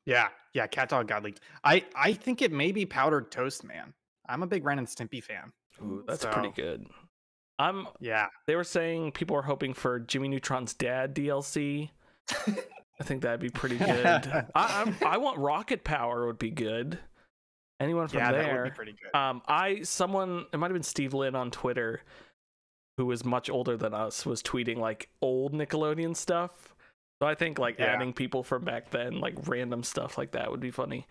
Yeah, Cat Dog got leaked. I think it may be Powdered Toast Man. I'm a big Ren and Stimpy fan. Ooh, that's pretty good. They were saying people are hoping for Jimmy Neutron's Dad DLC. I think that'd be pretty good. I want Rocket Power would be good. Anyone from there? That would be pretty good. Someone, it might have been Steve Lynn on Twitter, who is much older than us, was tweeting like old Nickelodeon stuff. So I think like adding people from back then, like random stuff like that would be funny.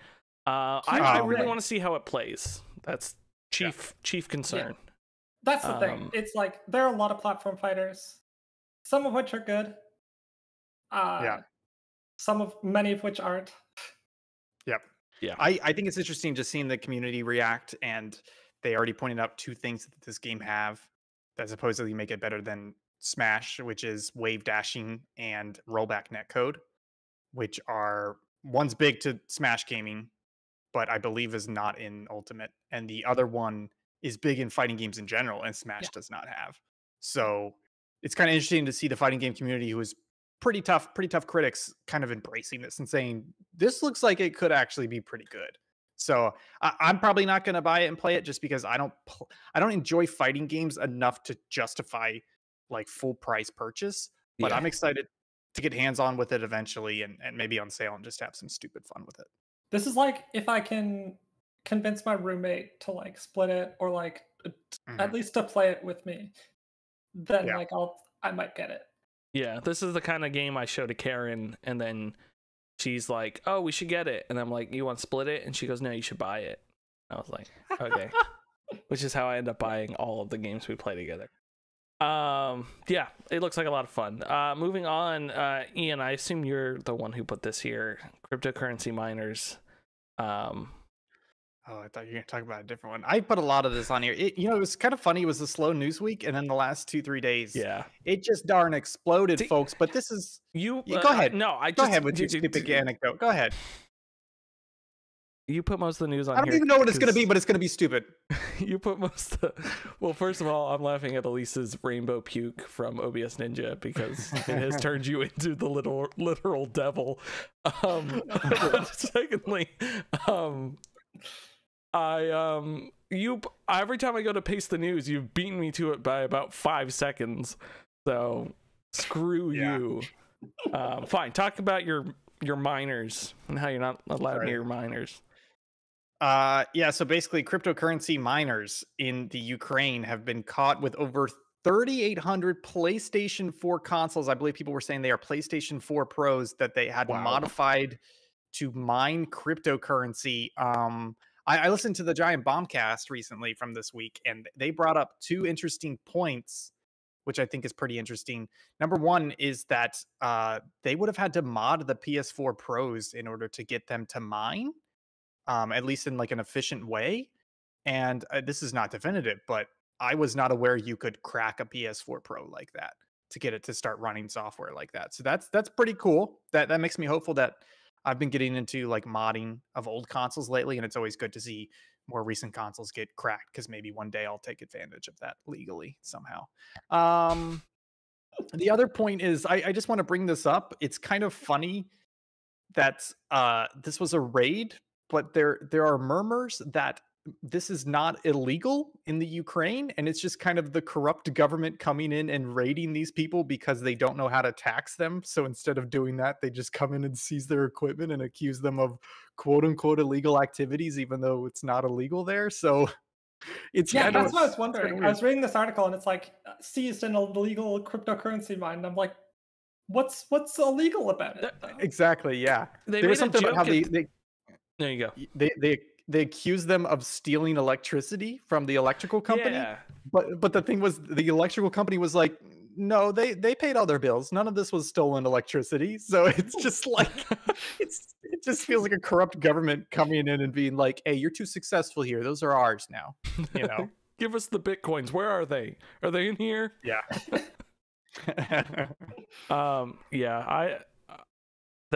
I really want to see how it plays. That's chief concern. Yeah. That's the thing. It's like there are a lot of platform fighters, some of which are good. Many of which aren't. Yep. Yeah, I think it's interesting just seeing the community react, and they already pointed out two things that this game have that supposedly make it better than Smash, which is wave dashing and rollback netcode, which are one's big to Smash gaming, but I believe is not in Ultimate, and the other one is big in fighting games in general, and Smash does not have. So it's kind of interesting to see the fighting game community, who is pretty tough critics, kind of embracing this and saying this looks like it could actually be pretty good. So I'm probably not going to buy it and play it, just because I don't enjoy fighting games enough to justify like full price purchase. But I'm excited to get hands on with it eventually, and maybe on sale, and just have some stupid fun with it. This is like if I can convince my roommate to like split it, or like at least to play it with me, then like I might get it. Yeah, this is the kind of game I show to Karen, and then she's like, oh, we should get it. And I'm like, you want to split it? And she goes, no, you should buy it. I was like, okay. Which is how I end up buying all of the games we play together. Yeah, it looks like a lot of fun. Moving on, Ian, I assume you're the one who put this here. Cryptocurrency miners. Oh, I thought you were going to talk about a different one. I put a lot of this on here. It, you know, it was kind of funny. It was a slow news week, and then the last 2-3 days, yeah, it just darn exploded, folks. But this is go ahead. No, I go ahead with your stupid anecdote. Go ahead. You put most of the news on here. I don't even know what it's going to be, but it's going to be stupid. You put most of the... Well, first of all, I'm laughing at Elise's rainbow puke from OBS Ninja because it has turned you into the literal devil. Secondly, every time I go to paste the news, you've beaten me to it by about 5 seconds. So screw you. Fine. Talk about your miners and how you're not allowed near miners. Yeah, so basically cryptocurrency miners in the Ukraine have been caught with over 3,800 PlayStation 4 consoles. I believe people were saying they are PlayStation 4 Pros that they had modified to mine cryptocurrency. I listened to the Giant Bombcast recently from this week, and they brought up two interesting points, which I think is pretty interesting. Number one is that they would have had to mod the PS4 Pros in order to get them to mine. At least in like an efficient way. And this is not definitive, but I was not aware you could crack a PS4 Pro like that to get it to start running software like that. So that's pretty cool. That makes me hopeful. That I've been getting into like modding of old consoles lately, and it's always good to see more recent consoles get cracked because maybe one day I'll take advantage of that legally somehow. The other point is I just want to bring this up. It's kind of funny that this was a raid, but there are murmurs that this is not illegal in the Ukraine, and it's just kind of the corrupt government coming in and raiding these people because they don't know how to tax them. So instead of doing that, they just come in and seize their equipment and accuse them of quote-unquote illegal activities, even though it's not illegal there. So it's yeah, that's what I was wondering. I was reading this article, and it's like seized an illegal cryptocurrency mine, and I'm like, what's illegal about it though? Exactly, yeah. There was something about how they there you go. They accused them of stealing electricity from the electrical company. Yeah. But the thing was, the electrical company was like, no, they paid all their bills. None of this was stolen electricity. So it's just like, it just feels like a corrupt government coming in and being like, hey, you're too successful here. Those are ours now. You know, give us the Bitcoins. Where are they? Are they in here? Yeah. Yeah,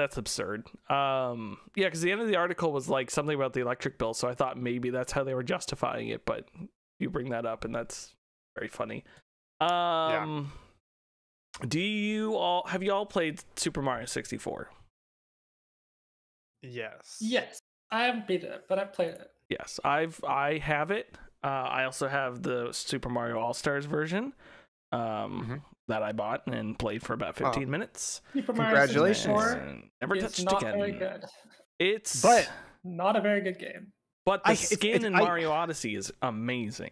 that's absurd. Yeah, because the end of the article was like something about the electric bill, so I thought maybe that's how they were justifying it, but you bring that up and that's very funny. Yeah. Have you all played Super Mario 64? Yes, I haven't beat it, but I've played it. Yes, I have it. I also have the Super Mario All-Stars version. That I bought and played for about 15 minutes. Congratulations! Never touched not again. Very good. It's but not a very good game. But the skin in Mario Odyssey is amazing.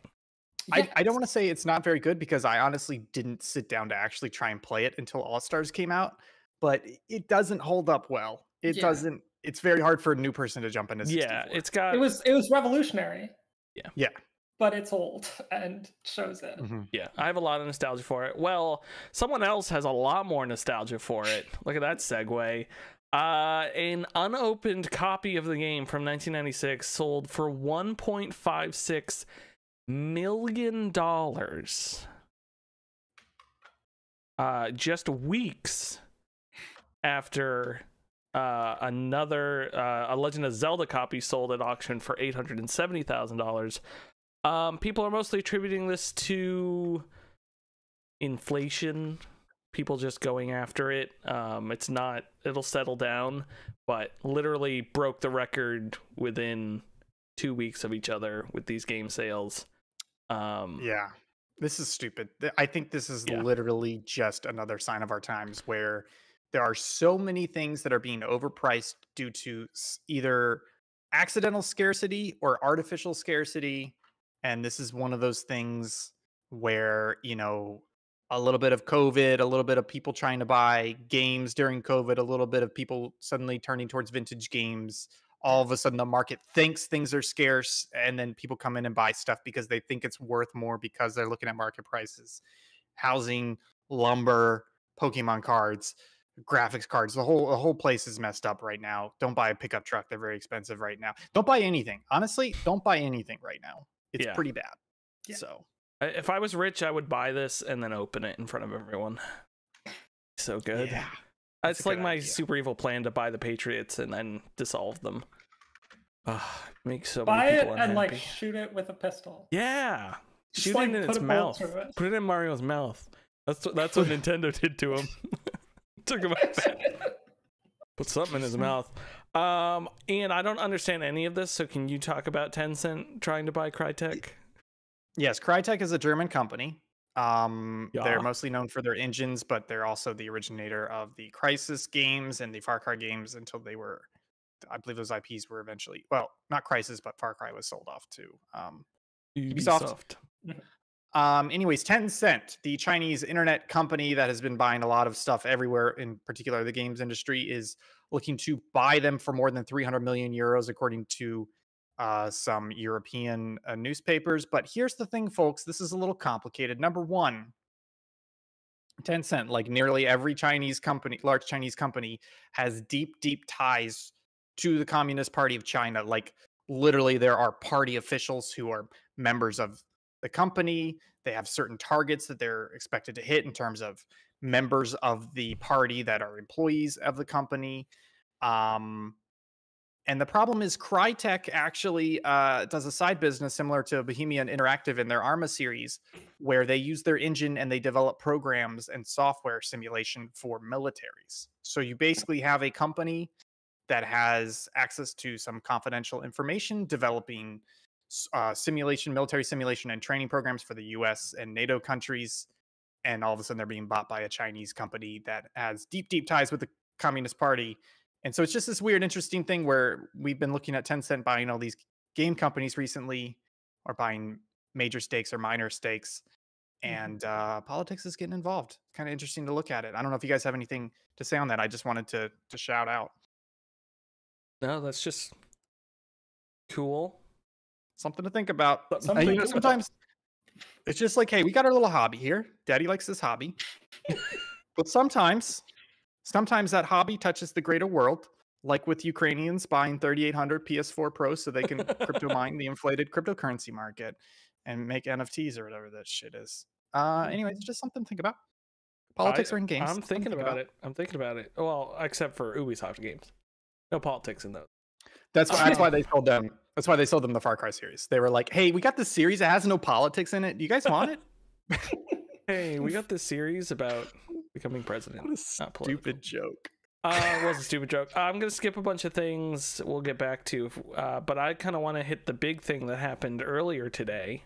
I don't want to say it's not very good because I honestly didn't sit down to actually try and play it until All Stars came out. But it doesn't hold up well. It doesn't. It's very hard for a new person to jump into. 64. Yeah, it's got. It was revolutionary. Yeah. Yeah. But it's old and shows it. Yeah, I have a lot of nostalgia for it. Well, someone else has a lot more nostalgia for it. Look at that segue. An unopened copy of the game from 1996 sold for $1.56 million. Just weeks after another a Legend of Zelda copy sold at auction for $870,000. People are mostly attributing this to inflation, people just going after it. It's not, it'll settle down, but literally broke the record within 2 weeks of each other with these game sales. Yeah, this is stupid. I think this is literally just another sign of our times where there are so many things that are being overpriced due to either accidental scarcity or artificial scarcity. And this is one of those things where, you know, a little bit of COVID, a little bit of people trying to buy games during COVID, a little bit of people suddenly turning towards vintage games. All of a sudden the market thinks things are scarce, and then people come in and buy stuff because they think it's worth more because they're looking at market prices. housing, lumber, Pokemon cards, graphics cards. The whole place is messed up right now. Don't buy a pickup truck. They're very expensive right now. Don't buy anything. Honestly, don't buy anything right now. It's pretty bad. Yeah. So if I was rich, I would buy this and then open it in front of everyone. So good. Yeah. It's like my idea. Super evil plan to buy the Patriots and then dissolve them. Makes so buy many people unhappy. And like shoot it with a pistol. Yeah. Just shoot like, it in its mouth. It. Put it in Mario's mouth. That's what Nintendo did to him. Took him out back. Put something in his mouth. Ian, I don't understand any of this, so can you talk about Tencent trying to buy Crytek? Yes, Crytek is a German company. They're mostly known for their engines, but they're also the originator of the Crysis games and the Far Cry games until they were, I believe those IPs were eventually, well, not Crysis, but Far Cry was sold off to Ubisoft. Anyways, Tencent, the Chinese internet company that has been buying a lot of stuff everywhere, in particular the games industry, is looking to buy them for more than 300 million euros, according to some European newspapers. But here's the thing, folks. This is a little complicated. Number one, Tencent, like nearly every Chinese company, large Chinese company, has deep, deep ties to the Communist Party of China. Like literally there are party officials who are members of the company. They have certain targets that they're expected to hit in terms of members of the party that are employees of the company. And the problem is Crytek actually does a side business similar to Bohemian Interactive in their Arma series, where they use their engine and they develop programs and software simulation for militaries. So you basically have a company that has access to some confidential information developing simulation, military simulation and training programs for the US and NATO countries. And all of a sudden they're being bought by a Chinese company that has deep, deep ties with the Communist Party. And so it's just this weird, interesting thing where we've been looking at Tencent buying all these game companies recently, or buying major stakes or minor stakes. And politics is getting involved. Kind of interesting to look at it. I don't know if you guys have anything to say on that. I just wanted to shout out. No, that's just cool. Something to think about. Something you know, sometimes it's just like, hey, we got our little hobby here. Daddy likes this hobby. But sometimes that hobby touches the greater world, like with Ukrainians buying 3,800 PS4 Pros so they can crypto mine the inflated cryptocurrency market and make NFTs or whatever that shit is. Anyways, just something to think about. Politics are in games. I'm thinking about it. I'm thinking about it. Well, except for Ubisoft games. No politics in those. That's why they sold them. That's why they sold them the Far Cry series. They were like, hey, we got this series that has no politics in it. Do you guys want it? Hey, we got this series about becoming president. What a stupid joke. It was a stupid joke. I'm going to skip a bunch of things we'll get back to, but I kind of want to hit the big thing that happened earlier today.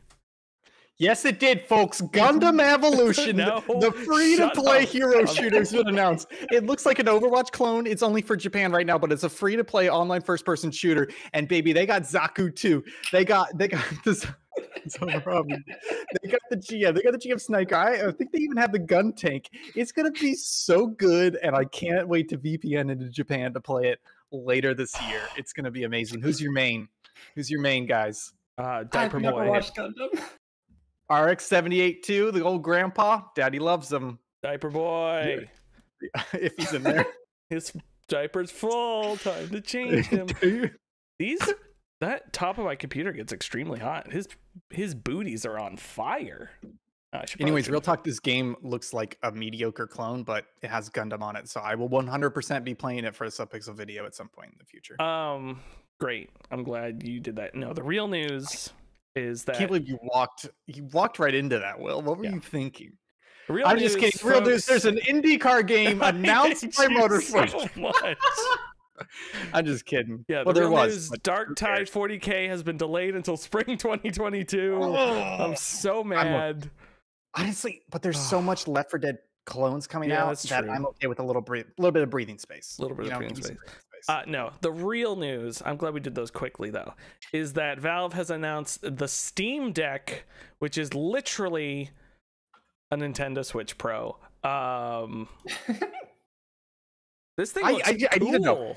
Yes, it did, folks. Gundam Evolution, no, the free-to-play hero shooter has been announced. It looks like an Overwatch clone. It's only for Japan right now, but it's a free-to-play online first-person shooter. And baby, they got Zaku too. They got this. So they got the GM Snake. I think they even have the gun tank. It's gonna be so good, and I can't wait to VPN into Japan to play it later this year. It's gonna be amazing. Who's your main? Who's your main, guys? Diaper Boy. I've never watched Gundam. RX-78-2, the old grandpa. Daddy loves him. Diaper Boy. If he's in there, his diaper's full. Time to change him. These. That top of my computer gets extremely hot. His booties are on fire. Anyways, real talk, this game looks like a mediocre clone, but it has Gundam on it, so I will 100% be playing it for a Subpixel video at some point in the future. Great. I'm glad you did that. No, the real news is that I can't believe you walked right into that, Will. What were you thinking? Real I'm news, just kidding. Real folks... news, there's an IndyCar game announced by Motorsport. So much. I'm just kidding. Yeah, well, there was. Dark Tide 40K has been delayed until spring 2022. Oh, I'm so mad. Honestly, but there's so much Left 4 Dead clones coming out that true. I'm okay with a little bit of breathing space. A little bit of breathing space. No, the real news, I'm glad we did those quickly though, is that Valve has announced the Steam Deck, which is literally a Nintendo Switch Pro. This thing looks cool. I need to know.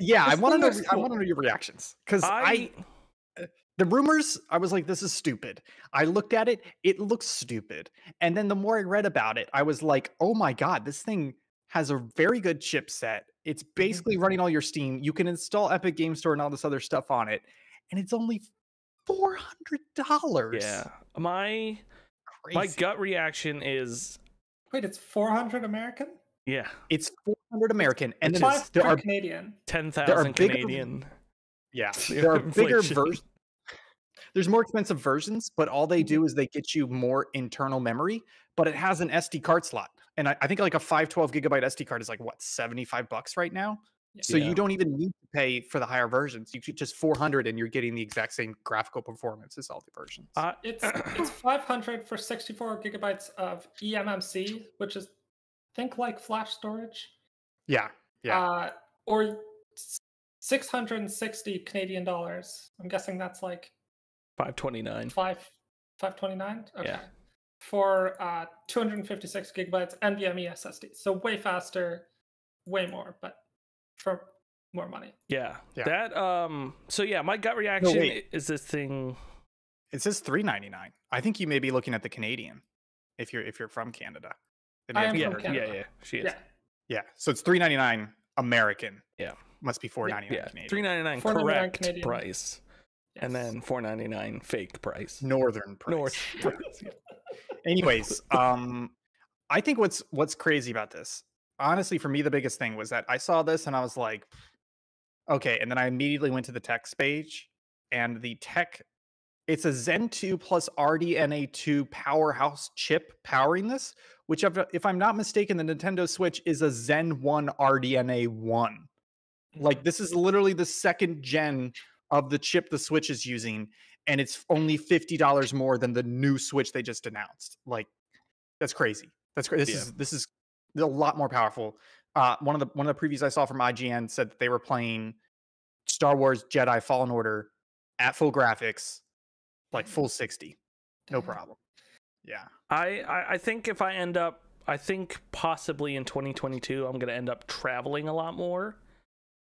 Yeah, I want to know your reactions, because I The rumors, I was like, this is stupid. I looked at it, it looks stupid. And then the more I read about it, I was like, oh my God, this thing has a very good chipset. It's basically running all your Steam. You can install Epic Game Store and all this other stuff on it. And it's only $400. Yeah. My gut reaction is... Wait, it's 400 American? Yeah. It's 400 American. And then there are Canadian. 10,000 Canadian. Yeah. There are bigger versions. There's more expensive versions, but all they do is they get you more internal memory, but it has an SD card slot. And I think like a 512 gigabyte SD card is like, what, $75 right now? Yeah. So you don't even need to pay for the higher versions. You just 400 and you're getting the exact same graphical performance as all the versions. It's 500 for 64 gigabytes of eMMC, which is, think like flash storage. Yeah, yeah. Or 660 Canadian dollars. I'm guessing that's like... 529. 529? Okay. Yeah. For 256 gigabytes NVMe SSD. So way faster, way more, but for more money. Yeah. Yeah. That so yeah, my gut reaction is this thing. It says $399. I think you may be looking at the Canadian if you're from Canada. I am from Canada. Yeah, yeah. She is. Yeah. Yeah. So it's $399 American. Yeah. Must be $499 Canadian. $399 correct Canadian price. And then $4.99 fake price. Northern price. Anyways, I think what's crazy about this, honestly, for me, the biggest thing was that I saw this and I was like, okay. And then I immediately went to the text page, and the tech, it's a Zen 2 plus RDNA2 powerhouse chip powering this, which if I'm not mistaken, the Nintendo Switch is a Zen 1 RDNA1. Like, this is literally the second gen of the chip the Switch is using, and it's only $50 more than the new Switch they just announced. Like, that's crazy. That's crazy. This is a lot more powerful. One of the previews I saw from IGN said that they were playing Star Wars Jedi Fallen Order at full graphics, like full 60, no problem. Yeah, I think if I end up, I think possibly in 2022, I'm gonna end up traveling a lot more.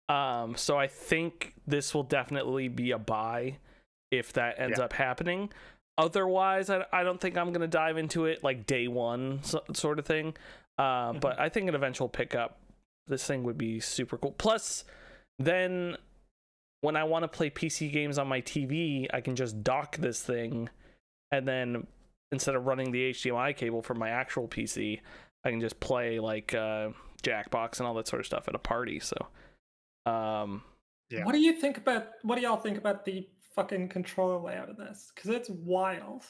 So I think this will definitely be a buy if that ends up happening. Otherwise, I don't think I'm going to dive into it like day one sort of thing. But I think an eventual pickup, this thing would be super cool. Plus, then when I want to play PC games on my TV, I can just dock this thing. And then instead of running the HDMI cable from my actual PC, I can just play like Jackbox and all that sort of stuff at a party. So... What do y'all think about the fucking controller layout of this? Because it's wild.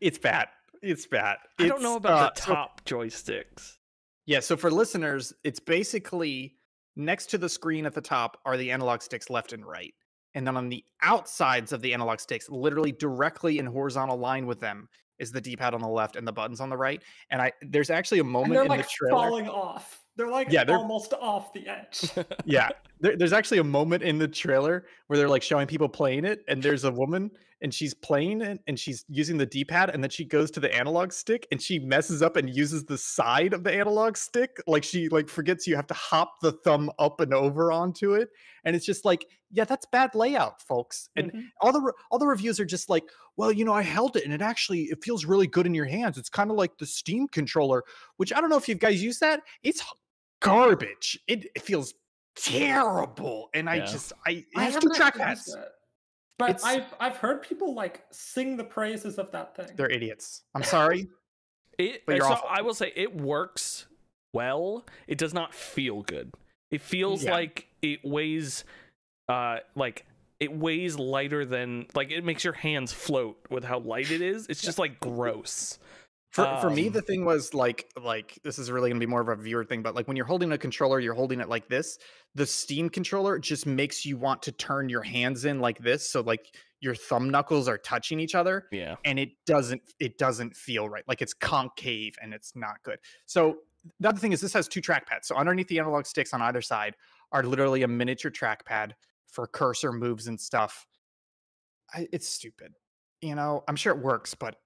It's bad. It's bad. I don't know about the top joysticks. Yeah, so for listeners, it's basically next to the screen at the top are the analog sticks left and right. And then on the outsides of the analog sticks, literally directly in horizontal line with them, is the D-pad on the left and the buttons on the right. And there's actually a moment in the trailer. They're like falling off. They're like almost off the edge. Yeah. There's actually a moment in the trailer where they're like showing people playing it, and there's a woman and she's playing it and she's using the D-pad, and then she goes to the analog stick and she messes up and uses the side of the analog stick. Like, she like forgets you have to hop the thumb up and over onto it. And it's just like, yeah, that's bad layout, folks. And all the reviews are just like, well, you know, I held it and it feels really good in your hands. It's kind of like the Steam controller, which I don't know if you guys use that. It's garbage. It feels terrible. And I have to track that. But I've heard people like sing the praises of that thing. They're idiots. I'm sorry. I will say it works well. It does not feel good. It feels like it weighs lighter than, like, it makes your hands float with how light it is. It's just like gross. For me, the thing was like this is really gonna be more of a viewer thing, but like when you're holding a controller, you're holding it like this. The Steam controller just makes you want to turn your hands in like this, so like your thumb knuckles are touching each other. Yeah, and it doesn't feel right. Like, it's concave and it's not good. So the other thing is, this has two trackpads. So underneath the analog sticks on either side are literally a miniature trackpad for cursor moves and stuff. It's stupid. You know, I'm sure it works, but.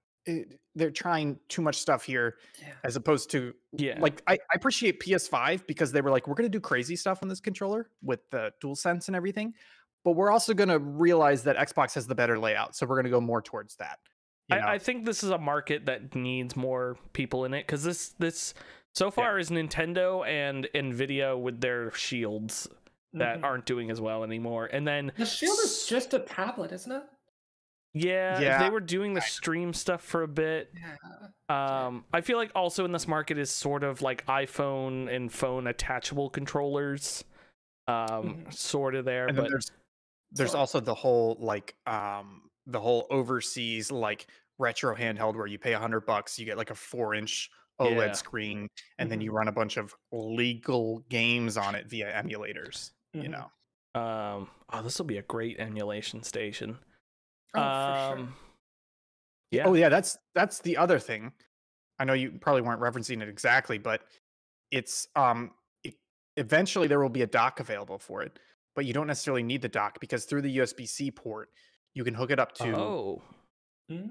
They're trying too much stuff here as opposed to like I appreciate PS5 because they were like, we're going to do crazy stuff on this controller with the DualSense and everything, But we're also going to realize that Xbox has the better layout, so we're going to go more towards that. I think this is a market that needs more people in it, because this so far is Nintendo and Nvidia with their shields that aren't doing as well anymore. And then the shield is just a tablet, isn't it? Yeah, they were doing the stream stuff for a bit. Yeah. I feel like also in this market is sort of like iPhone and phone attachable controllers, sort of there. And but there's also the whole like overseas like retro handheld where you pay $100, you get like a 4-inch OLED screen, and then you run a bunch of legal games on it via emulators. You know, oh, this will be a great emulation station. Oh, for sure. Yeah. Oh, yeah. That's the other thing. I know you probably weren't referencing it exactly, but it's eventually there will be a dock available for it, but you don't necessarily need the dock because through the USB-C port you can hook it up to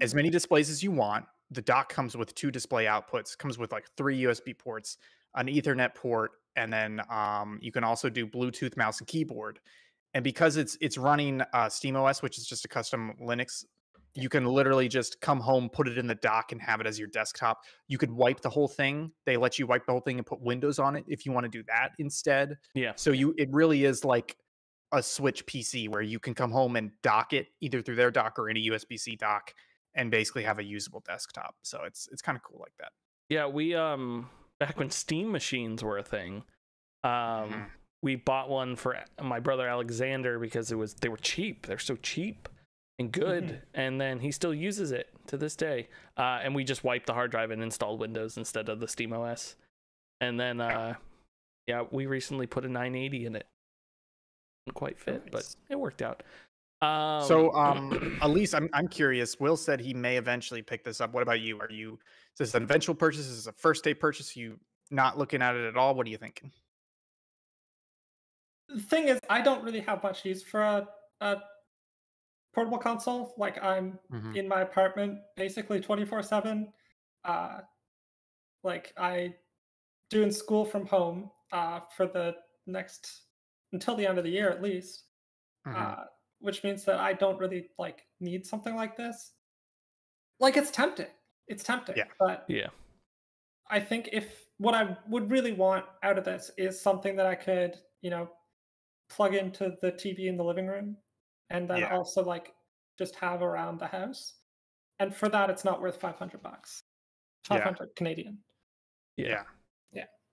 as many displays as you want. The dock comes with 2 display outputs, comes with like 3 USB ports, an Ethernet port, and then you can also do Bluetooth mouse and keyboard. And because it's running SteamOS, which is just a custom Linux, you can literally just come home, put it in the dock, and have it as your desktop. You could wipe the whole thing. They let you wipe the whole thing and put Windows on it if you want to do that instead. Yeah. So it really is like a Switch PC where you can come home and dock it either through their dock or any USB-C dock and basically have a usable desktop. So it's kind of cool like that. Yeah, we back when Steam machines were a thing, we bought one for my brother Alexander because they were cheap. They're so cheap and good. And then he still uses it to this day. And we just wiped the hard drive and installed Windows instead of the SteamOS. And then, yeah, we recently put a 980 in it. Didn't quite fit, but it worked out. Elise, I'm curious. Will said he may eventually pick this up. What about you? Are you? Is this an eventual purchase? Is this a first day purchase? Are you not looking at it at all? What are you thinking? The thing is, I don't really have much use for a portable console. Like, I'm in my apartment basically 24/7. Like, I doing school from home for the next, until the end of the year at least, which means that I don't really, like, need something like this. Like, it's tempting. It's tempting. Yeah. But I think if what I would really want out of this is something that I could, you know, plug into the TV in the living room and then also like just have around the house. And for that, it's not worth $500. 500 Canadian. Yeah.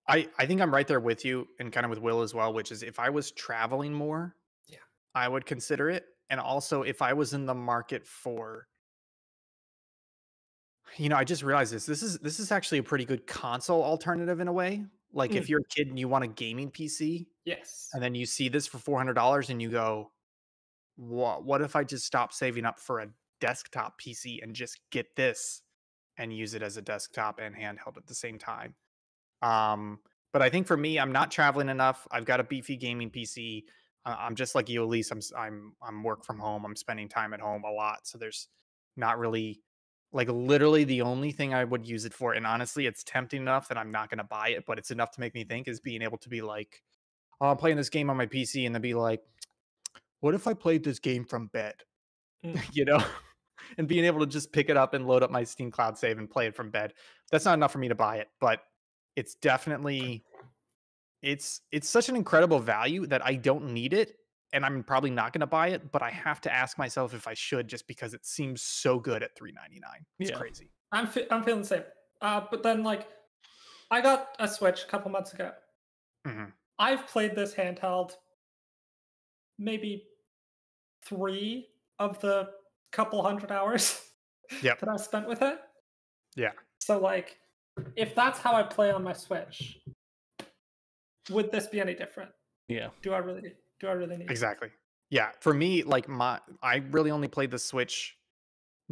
I think I'm right there with you and kind of with Will as well, which is if I was traveling more, I would consider it. And also if I was in the market for, you know, I just realized this is actually a pretty good console alternative in a way. Like if you're a kid and you want a gaming PC, and then you see this for $400 and you go, what if I just stop saving up for a desktop PC and just get this and use it as a desktop and handheld at the same time? But I think for me, I'm not traveling enough. I've got a beefy gaming PC. I'm just like you, Elise. I'm work from home. I'm spending time at home a lot. So there's not really, like, literally the only thing I would use it for, and honestly, it's tempting enough that I'm not going to buy it, but it's enough to make me think, is being able to be like, oh, I'm playing this game on my PC, and then be like, what if I played this game from bed? You know? And being able to just pick it up and load up my Steam Cloud save and play it from bed. That's not enough for me to buy it, but it's definitely, it's such an incredible value that I don't need it, and I'm probably not going to buy it, but I have to ask myself if I should, just because it seems so good at $399. It's crazy. I'm feeling the same. But then, like, I got a Switch a couple months ago. I've played this handheld maybe 3 of the couple hundred hours that I spent with it. Yeah. So, like, if that's how I play on my Switch, would this be any different? Yeah. Do I really need it? Yeah. For me, like, I really only played the Switch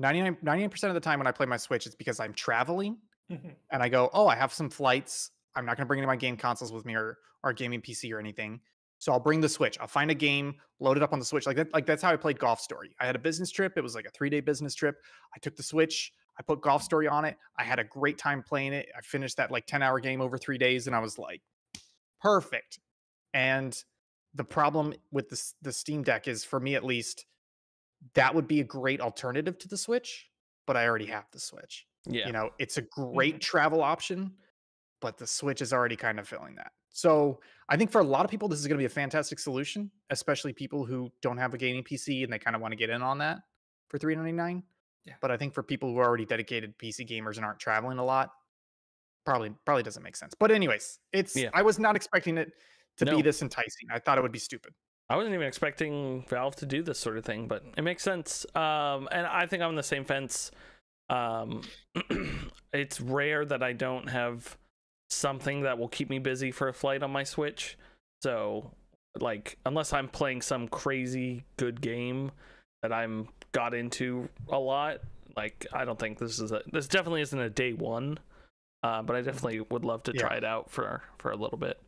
99% of the time. When I play my Switch, it's because I'm traveling and I go, oh, I have some flights. I'm not going to bring any of my game consoles with me or gaming PC or anything. So I'll bring the Switch. I'll find a game, load it up on the Switch. Like that's how I played Golf Story. I had a business trip. It was like a 3-day business trip. I took the Switch. I put Golf Story on it. I had a great time playing it. I finished that like 10-hour game over 3 days, and I was like, perfect. And the problem with the Steam Deck is, for me at least, that would be a great alternative to the Switch, but I already have the Switch. Yeah. You know, it's a great travel option, but the Switch is already kind of filling that. So I think for a lot of people, this is going to be a fantastic solution, especially people who don't have a gaming PC and they kind of want to get in on that for $399. Yeah. But I think for people who are already dedicated PC gamers and aren't traveling a lot, probably doesn't make sense. But anyways, it's I was not expecting it to be this enticing. I thought it would be stupid. I wasn't even expecting Valve to do this sort of thing, but it makes sense. And I think I'm on the same fence. It's rare that I don't have something that will keep me busy for a flight on my Switch. So, like, unless I'm playing some crazy good game that I'm got into a lot, like, I don't think this is a, this definitely isn't a day one. But I definitely would love to try it out for a little bit.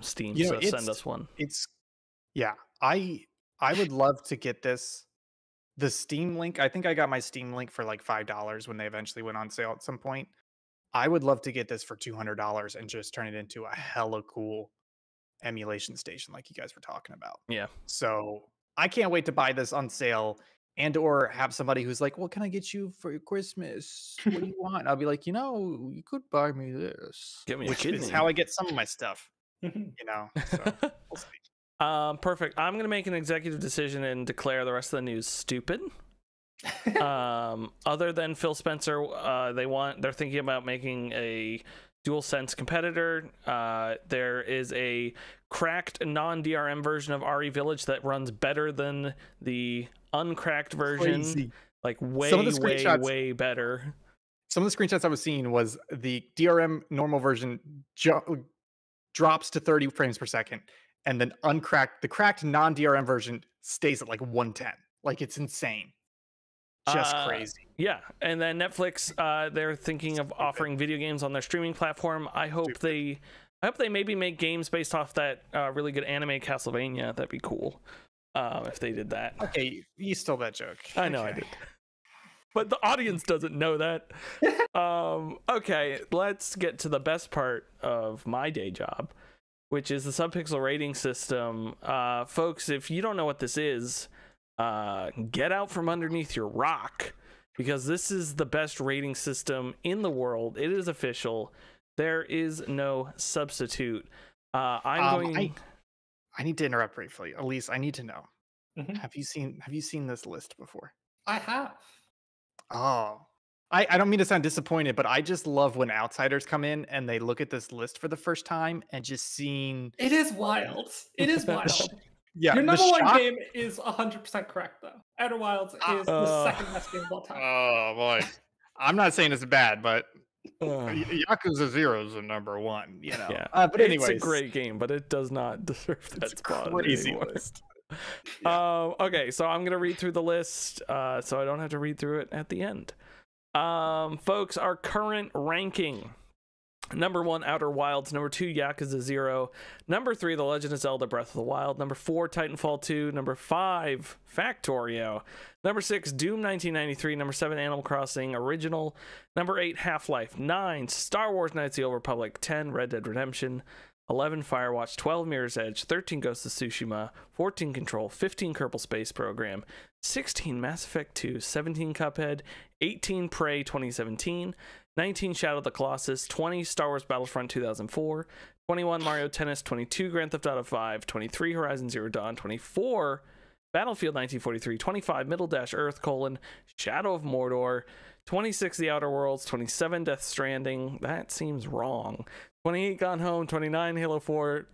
Steam, you know, so send us one. It's I would love to get this. The Steam Link, I think I got my Steam Link for like $5 when they eventually went on sale at some point. I would love to get this for $200 and just turn it into a hella cool emulation station like you guys were talking about. Yeah. So I can't wait to buy this on sale, and or have somebody who's like, what can I get you for Christmas? What do you want? I'll be like, you know, you could buy me this. Give me a kidney. Which is how I get some of my stuff. You know, so we'll see. Perfect. I'm going to make an executive decision and declare the rest of the news stupid. Other than Phil Spencer, they're thinking about making a DualSense competitor. There is a cracked non-DRM version of RE Village that runs better than the uncracked version. Crazy. Like way better. Some of the screenshots I was seeing was the DRM normal version drops to 30 frames per second. And then uncracked, the cracked non-DRM version stays at like 110. Like, it's insane. Just crazy. Yeah. And then Netflix, they're thinking of offering video games on their streaming platform. I hope they maybe make games based off that really good anime Castlevania. That'd be cool if they did that. Okay, you stole that joke. I know, okay. I did. But the audience doesn't know that. Okay, let's get to the best part of my day job, which is the subpixel rating system. Folks, if you don't know what this is, get out from underneath your rock, because this is the best rating system in the world. It is official. There is no substitute. I need to interrupt briefly. Elise, I need to know. Mm-hmm. Have you seen this list before? I have. Oh. I don't mean to sound disappointed, but I just love when outsiders come in and they look at this list for the first time and just seeing... It is wild. It is wild. Yeah, your number one game is 100% correct, though. Outer Wilds is the second best game of all time. Oh, boy. I'm not saying it's bad, but Yakuza 0 is the number one, you know. Yeah. But anyways, it's a great game, but it does not deserve that spot. Crazy list. Okay, so I'm going to read through the list so I don't have to read through it at the end. Folks, our current ranking: number 1, Outer Wilds; number 2, Yakuza 0; number 3, The Legend of Zelda: Breath of the Wild; number 4, Titanfall 2; number 5, Factorio; number 6, Doom 1993; number 7, Animal Crossing Original; number 8, Half-Life; 9, Star Wars: Knights of the Old Republic; 10, Red Dead Redemption; 11, Firewatch; 12, Mirror's Edge; 13, Ghost of Tsushima; 14, Control; 15, Kerbal Space Program; 16, Mass Effect 2; 17, Cuphead; 18, Prey 2017; 19, Shadow of the Colossus; 20, Star Wars Battlefront 2004; 21, Mario Tennis; 22, Grand Theft Auto 5; 23, Horizon Zero Dawn; 24, Battlefield 1943; 25, Middle-Dash Earth: Shadow of Mordor; 26, The Outer Worlds; 27, Death Stranding. That seems wrong. 28, Gone Home; 29, Halo 4;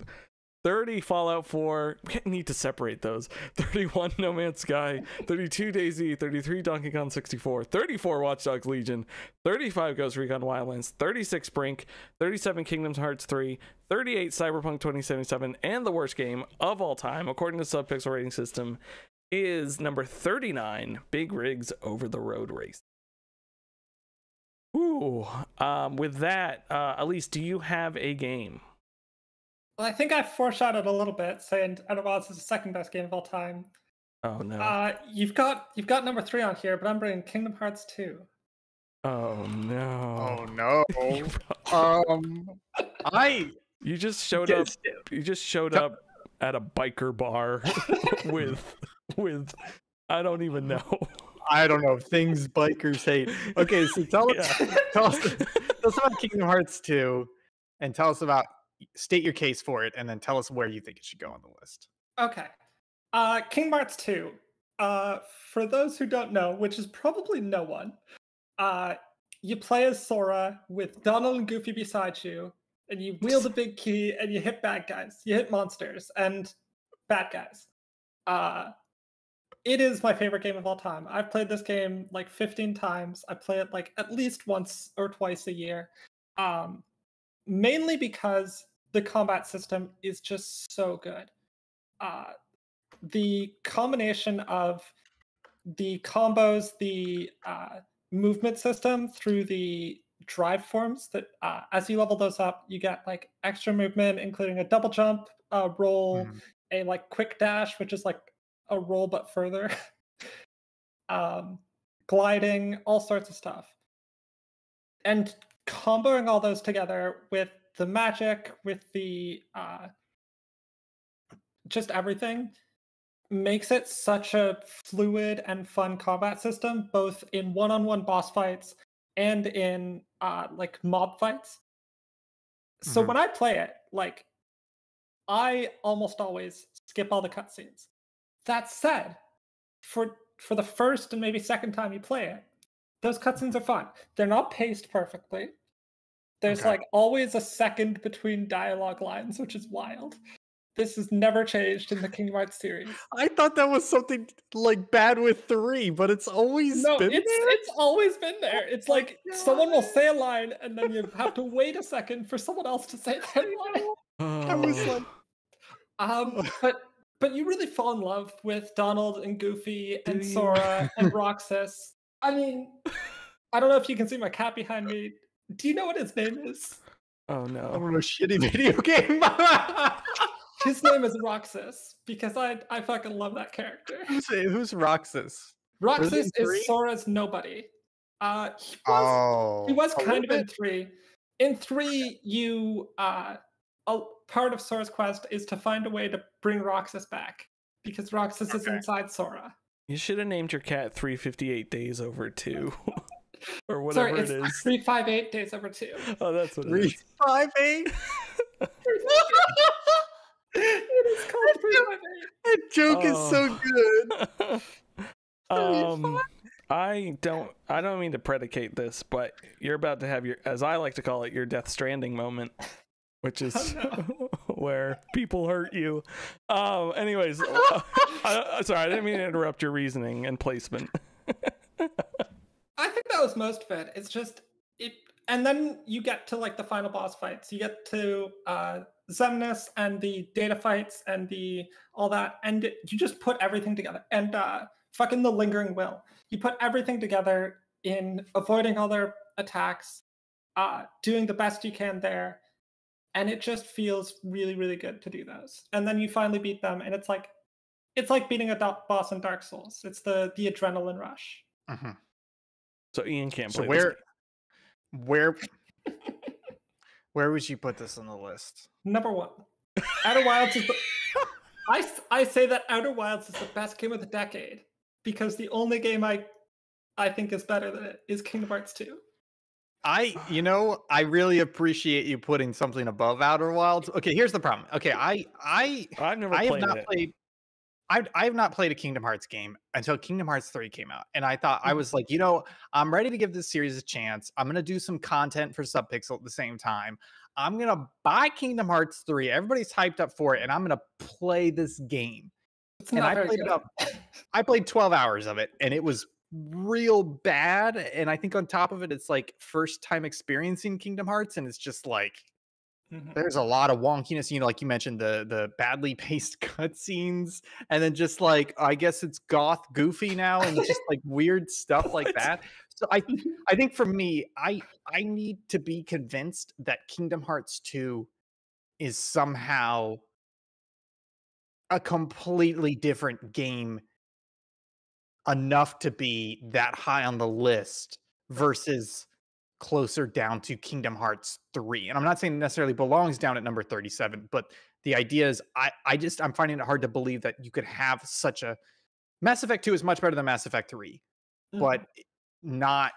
30, Fallout 4. We need to separate those. 31, No Man's Sky; 32, DayZ; 33, Donkey Kong 64; 34, Watch Dogs Legion; 35, Ghost Recon Wildlands; 36, Brink; 37, Kingdom Hearts 3; 38, Cyberpunk 2077. And the worst game of all time, according to the subpixel rating system, is number 39, Big Rigs Over the Road Race. Ooh, with that, Elise, do you have a game? Well, I think I foreshadowed a little bit, saying Outer Wilds is the second best game of all time. Oh no! You've got number 3 on here, but I'm bringing Kingdom Hearts 2. Oh no! Oh no! You just showed up. You just showed up at a biker bar with I don't even know. I don't know, things bikers hate. Okay, so tell us, tell us about Kingdom Hearts 2, and tell us about, state your case for it, and then tell us where you think it should go on the list. Okay. Kingdom Hearts 2. For those who don't know, which is probably no one, you play as Sora with Donald and Goofy beside you, and you wield a big key, and you hit bad guys. You hit monsters and bad guys. It is my favorite game of all time. I've played this game like 15 times. I play it like at least once or twice a year. Mainly because the combat system is just so good. The combination of the combos, the movement system through the drive forms that as you level those up, you get like extra movement, including a double jump, a roll, a like quick dash, which is like a roll but further, gliding, all sorts of stuff. And comboing all those together with the magic, with the just everything, makes it such a fluid and fun combat system, both in one-on-one boss fights and in like mob fights. So when I play it, like, I almost always skip all the cutscenes. That said, for the first and maybe second time you play it, those cutscenes are fun. They're not paced perfectly. There's like always a second between dialogue lines, which is wild. This has never changed in the Kingdom Hearts series. I thought that was something like bad with 3, but it's always been there? It's always been there. It's like someone will say a line, and then you have to wait a second for someone else to say that line. I was like, But you really fall in love with Donald and Goofy and Sora and Roxas. I mean, I don't know if you can see my cat behind me. Do you know what his name is? Oh, no. I'm on a shitty video game. His name is Roxas, because I fucking love that character. Who's Roxas? Roxas is Sora's nobody. He was kind of in 3. In 3, you... part of Sora's quest is to find a way to bring Roxas back, because Roxas is inside Sora. You should have named your cat 358 Days Over 2. Or whatever. Sorry, it is. 358 Days Over 2. Oh, that's what it is. 358? It is called 358. That joke is so good. I don't mean to predicate this, but you're about to have your, as I like to call it, your Death Stranding moment. Which is where people hurt you. Anyways, sorry, I didn't mean to interrupt your reasoning and placement. I think that was most of it. It's just it, and then you get to like the final boss fights. You get to Xemnas and the data fights and the all that, and you just put everything together. And fucking the Lingering Will. You put everything together in avoiding all their attacks, doing the best you can there. And it just feels really, really good to do those. And then you finally beat them, and it's like beating a boss in Dark Souls. It's the adrenaline rush. So Ian can't play. So where would you put this on the list? #1, Outer Wilds is. I say that Outer Wilds is the best game of the decade, because the only game I think is better than it is Kingdom Hearts 2. I really appreciate you putting something above Outer Wilds. Okay, here's the problem. Okay, I have not played a Kingdom Hearts game until Kingdom Hearts 3 came out, and I thought, I was like, you know, I'm ready to give this series a chance. I'm gonna do some content for Subpixel at the same time. I'm gonna buy Kingdom Hearts 3. Everybody's hyped up for it, and I'm gonna play this game. And I played 12 hours of it, and it was real bad. And I think on top of it, it's like first time experiencing Kingdom Hearts, and it's just like there's a lot of wonkiness, you know, like you mentioned, the badly paced cutscenes, and then just like, I guess it's goth Goofy now, and just like weird stuff like that. So I think for me, I need to be convinced that Kingdom Hearts 2 is somehow a completely different game enough to be that high on the list versus closer down to Kingdom Hearts 3. And I'm not saying it necessarily belongs down at number 37, but the idea is I'm finding it hard to believe that you could have such a... Mass Effect 2 is much better than Mass Effect 3, but not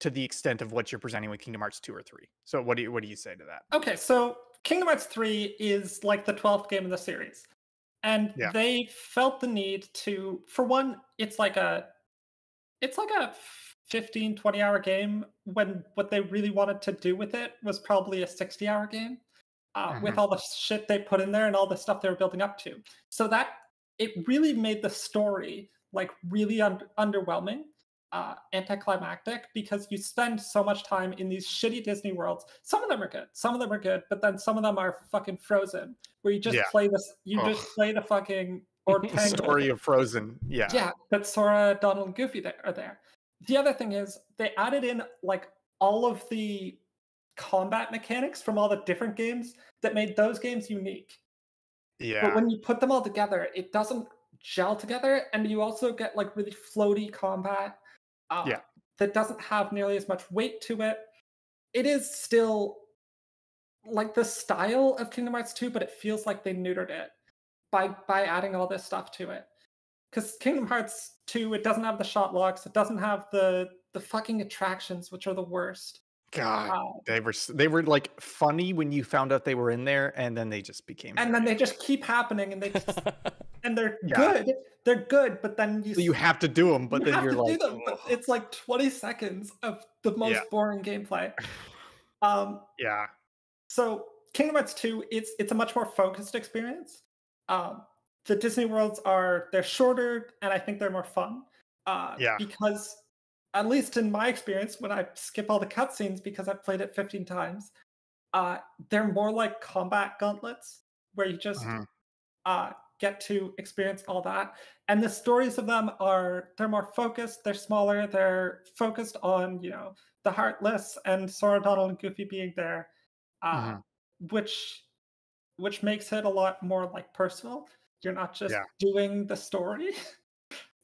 to the extent of what you're presenting with Kingdom Hearts 2 or 3. So what do you say to that? Okay, so Kingdom Hearts 3 is like the 12th game of the series. And they felt the need to, for one, it's like a 15, 20-hour game when what they really wanted to do with it was probably a 60-hour game with all the shit they put in there and all the stuff they were building up to. So that it really made the story like really underwhelming, anticlimactic, because you spend so much time in these shitty Disney worlds. Some of them are good, some of them are good, but then some of them are fucking Frozen, where you just play this, just play the fucking story of Frozen. Yeah. Yeah, but Sora, Donald, and Goofy are there. The other thing is they added in like all of the combat mechanics from all the different games that made those games unique. Yeah. But when you put them all together, it doesn't gel together, and you also get like really floaty combat. That doesn't have nearly as much weight to it. It is still like the style of Kingdom Hearts 2, but it feels like they neutered it by adding all this stuff to it. Because Kingdom Hearts 2, it doesn't have the shot locks, it doesn't have the fucking attractions, which are the worst. God, they were like funny when you found out they were in there, and then they just became. And then they just keep happening, and they just, and they're good. They're good, but then you have to do them. But you then have you're to like, do them, but it's like 20 seconds of the most boring gameplay. So Kingdom Hearts 2, it's a much more focused experience. The Disney worlds they're shorter, and I think they're more fun. Because. At least in my experience, when I skip all the cutscenes because I've played it 15 times, they're more like combat gauntlets where you just get to experience all that. And the stories of them they're more focused, they're smaller, they're focused on, the Heartless and Sora, Donald, and Goofy being there, which makes it a lot more like personal. You're not just doing the story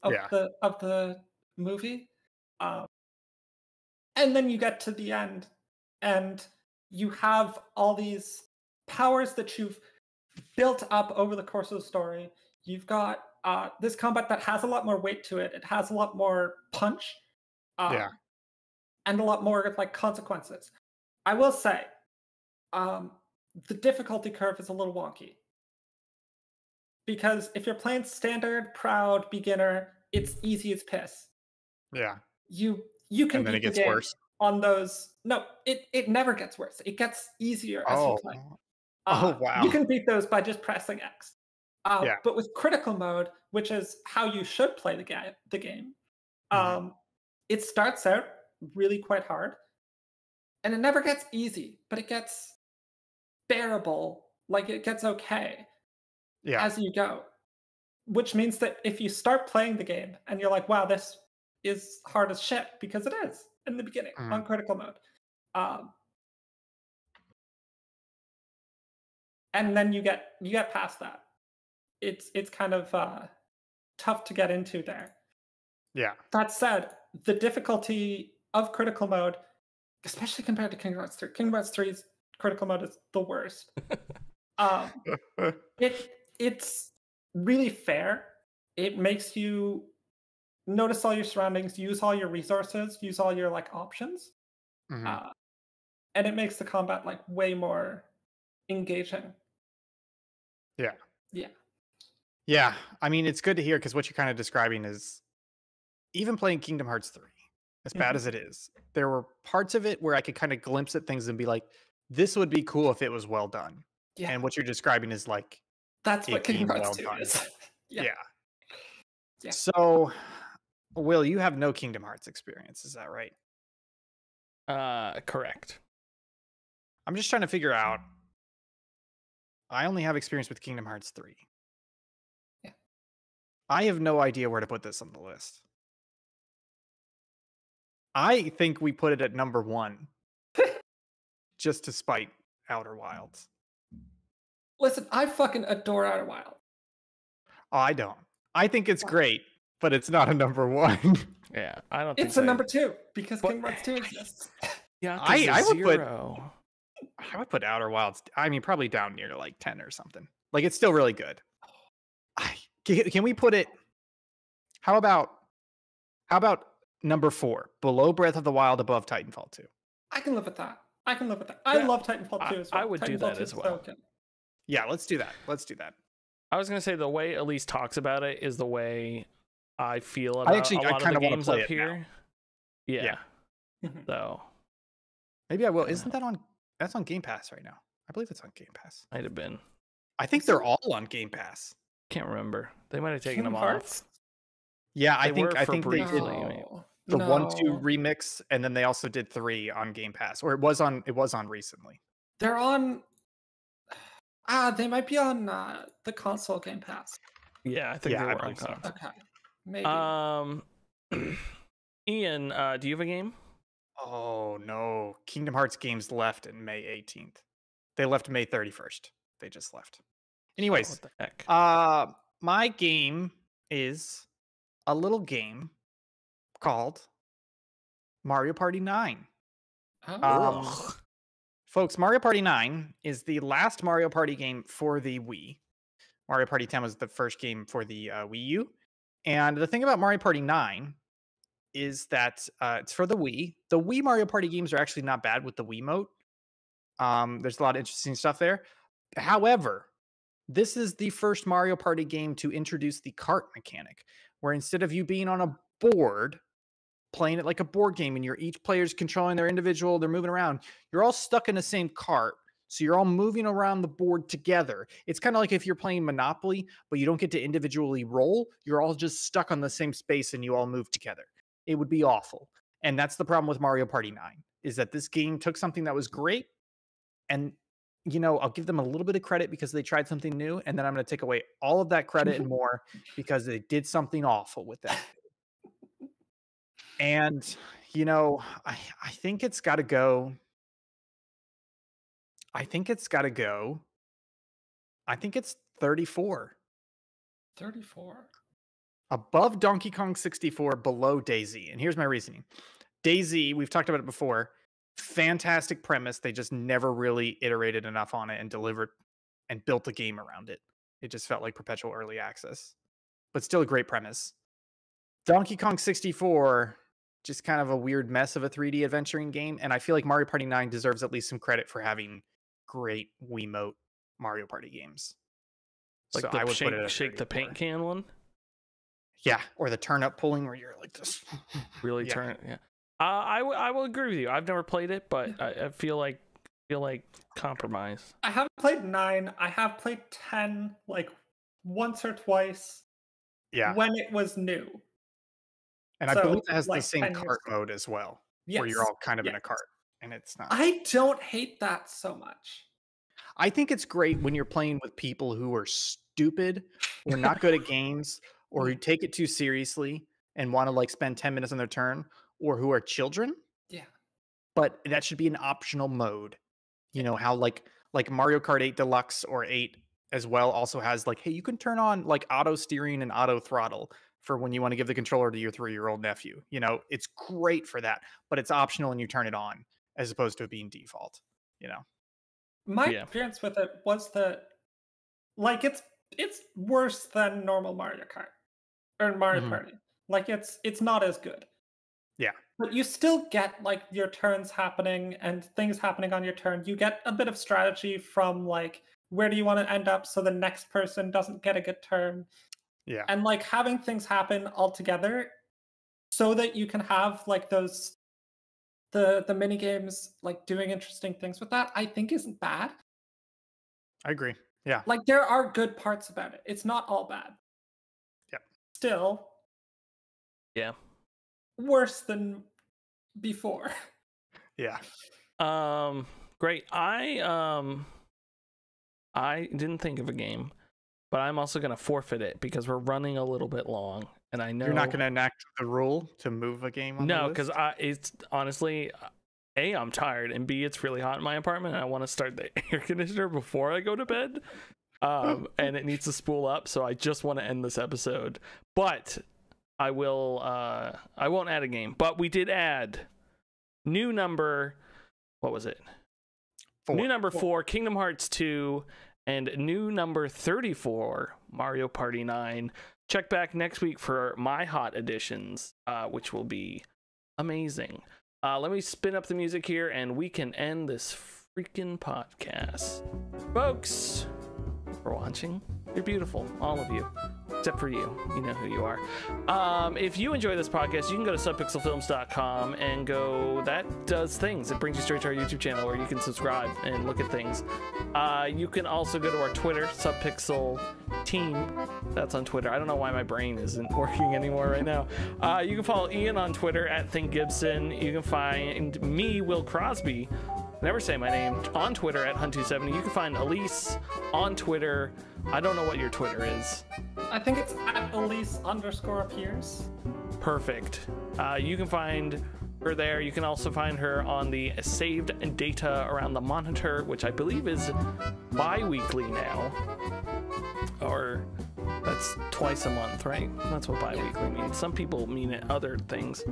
of the movie. And then you get to the end, and you have all these powers that you've built up over the course of the story. You've got this combat that has a lot more weight to it. It has a lot more punch, and a lot more like consequences. I will say, the difficulty curve is a little wonky, because if you're playing standard, proud, beginner, it's easy as piss. Yeah. You can beat the game on those. No, it never gets worse. It gets easier as you play. You can beat those by just pressing X. But with critical mode, which is how you should play the game, it starts out really quite hard, and it never gets easy, but it gets bearable. Like it gets okay as you go, which means that if you start playing the game and you're like, wow, this is hard as shit, because it is in the beginning on critical mode, and then you get past that. It's kind of tough to get into there. Yeah. That said, the difficulty of critical mode, especially compared to Kingdom Hearts 3, Kingdom Hearts 3's critical mode is the worst. It's really fair. It makes you notice all your surroundings, use all your resources, use all your like options, and it makes the combat like way more engaging. Yeah. I mean, it's good to hear, because what you're kind of describing is, even playing Kingdom Hearts 3, as bad as it is, there were parts of it where I could kind of glimpse at things and be like, "This would be cool if it was well done." Yeah. And what you're describing is like, that's what Kingdom Hearts 2 is. Yeah. So. Will, you have no Kingdom Hearts experience, is that right? Correct. I'm just trying to figure out. I only have experience with Kingdom Hearts 3. Yeah. I have no idea where to put this on the list. I think we put it at number 1. Just to spite Outer Wilds. Listen, I fucking adore Outer Wilds. Oh, I don't. I think it's great. But it's not a number 1. Yeah, I don't think it's a number 2, because Kingdom Hearts 2 exists. Yeah, I would put I would put Outer Wilds, I mean, probably down near like 10 or something. Like, it's still really good. Can we put it? How about number 4, below Breath of the Wild, above Titanfall 2? I can live with that. I love Titanfall 2 as well. I would do that as well. Yeah, let's do that. I was going to say the way Elise talks about it is the way I feel about a lot of the games up here. Yeah. So maybe I will. Isn't that on? That's on Game Pass right now. I believe it's on Game Pass. Might have been. I think they're all on Game Pass. Can't remember. They might have taken them off. Yeah, I think they did the 1-2 remix, and then they also did 3 on Game Pass, or it was on recently. They're on. They might be on the console Game Pass. Yeah, I think they were on console. Okay, maybe. Ian, do you have a game? Oh no, Kingdom Hearts games left in May 18th. They left May 31st. They just left. Anyways, what the heck? My game is a little game called Mario Party 9. Oh. Folks, Mario Party 9 is the last Mario Party game for the Wii. Mario Party 10 was the first game for the Wii U. And the thing about Mario Party 9 is that it's for the Wii. The Wii Mario Party games are actually not bad with the Wiimote. There's a lot of interesting stuff there. However, this is the first Mario Party game to introduce the cart mechanic, where instead of you being on a board, playing it like a board game, and each player's controlling their individual, they're moving around, you're all stuck in the same cart, so you're all moving around the board together. It's kind of like if you're playing Monopoly, but you don't get to individually roll, you're all just stuck on the same space and you all move together. It would be awful. And that's the problem with Mario Party 9, is that this game took something that was great, and I'll give them a little bit of credit because they tried something new, and then I'm going to take away all of that credit and more because they did something awful with that. And, I think it's got to go. I think it's 34. 34. Above Donkey Kong 64, below DayZ. And here's my reasoning. DayZ, we've talked about it before. Fantastic premise. They just never really iterated enough on it and delivered and built the game around it. It just felt like perpetual early access. But still a great premise. Donkey Kong 64... just kind of a weird mess of a 3D adventuring game. And I feel like Mario Party 9 deserves at least some credit for having great Wiimote Mario Party games. Like so the shake the paint can one? Yeah, or the turnip pulling where you're like this. Really turn it, yeah. I will agree with you. I've never played it, but I feel like compromise. I haven't played 9. I have played 10 like once or twice. Yeah. When it was new. And so, I believe it has the same cart mode as well, where you're all kind of in a cart, and it's not. I don't hate that so much. I think it's great when you're playing with people who are stupid or not good at games, or who take it too seriously and want to like spend 10 minutes on their turn, or who are children. Yeah. But that should be an optional mode. You know how like Mario Kart 8 Deluxe or 8 as well also has like, hey, you can turn on like auto steering and auto throttle for when you want to give the controller to your 3-year-old nephew. It's great for that, but it's optional and you turn it on as opposed to it being default, My experience with it was that, like, it's worse than normal Mario Kart or Mario Party. Like, it's not as good. Yeah. But you still get, like, your turns happening and things happening on your turn. You get a bit of strategy from, like, where do you want to end up so the next person doesn't get a good turn. Yeah. And like having things happen all together so that you can have like those the mini games like doing interesting things with that, I think isn't bad. I agree. Yeah. Like there are good parts about it. It's not all bad. Yeah. Still. Yeah. Worse than before. Yeah. Great. I didn't think of a game. But I'm also going to forfeit it because we're running a little bit long, and I know you're not going to enact the rule to move a game. No, because it's honestly, A, I'm tired, and B, it's really hot in my apartment, and I want to start the air conditioner before I go to bed, and it needs to spool up. So I just want to end this episode, but I will. I won't add a game, but we did add new number. What was it? New number 4, Kingdom Hearts 2, and new number 34, Mario Party 9. Check back next week for my hot additions, which will be amazing. Let me spin up the music here and we can end this freaking podcast. Folks, for watching, you're beautiful, all of you. Except for you, you know who you are. If you enjoy this podcast, you can go to subpixelfilms.com and go, that does things. It brings you straight to our YouTube channel where you can subscribe and look at things. You can also go to our Twitter, Subpixel Team. That's on Twitter. I don't know why my brain isn't working anymore right now. You can follow Ian on Twitter at ThinkGibson. You can find me, Will Crosby, never say my name, on Twitter at Hunt270. You can find Elise on Twitter. I don't know what your Twitter is. I think it's at Elise_appears. Perfect. You can find her there. You can also find her on the Saved Data Around the Monitor, which I believe is bi-weekly now. Or that's twice a month, right? That's what bi-weekly means. Some people mean it other things.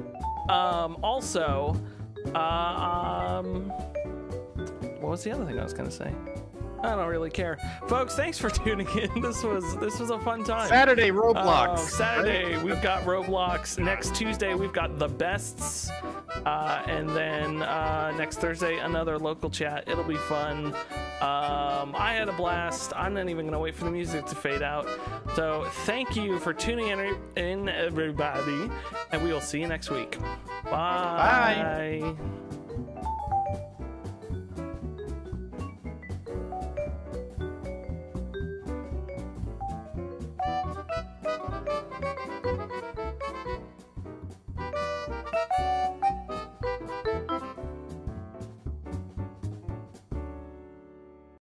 What was the other thing I was going to say? I don't really care. Folks, thanks for tuning in. This was a fun time. Saturday, Roblox. Saturday, we've got Roblox. Next Tuesday, we've got The Bests. And then next Thursday, another local chat. It'll be fun. I had a blast. I'm not even going to wait for the music to fade out. So thank you for tuning in, everybody. And we will see you next week. Bye. Bye.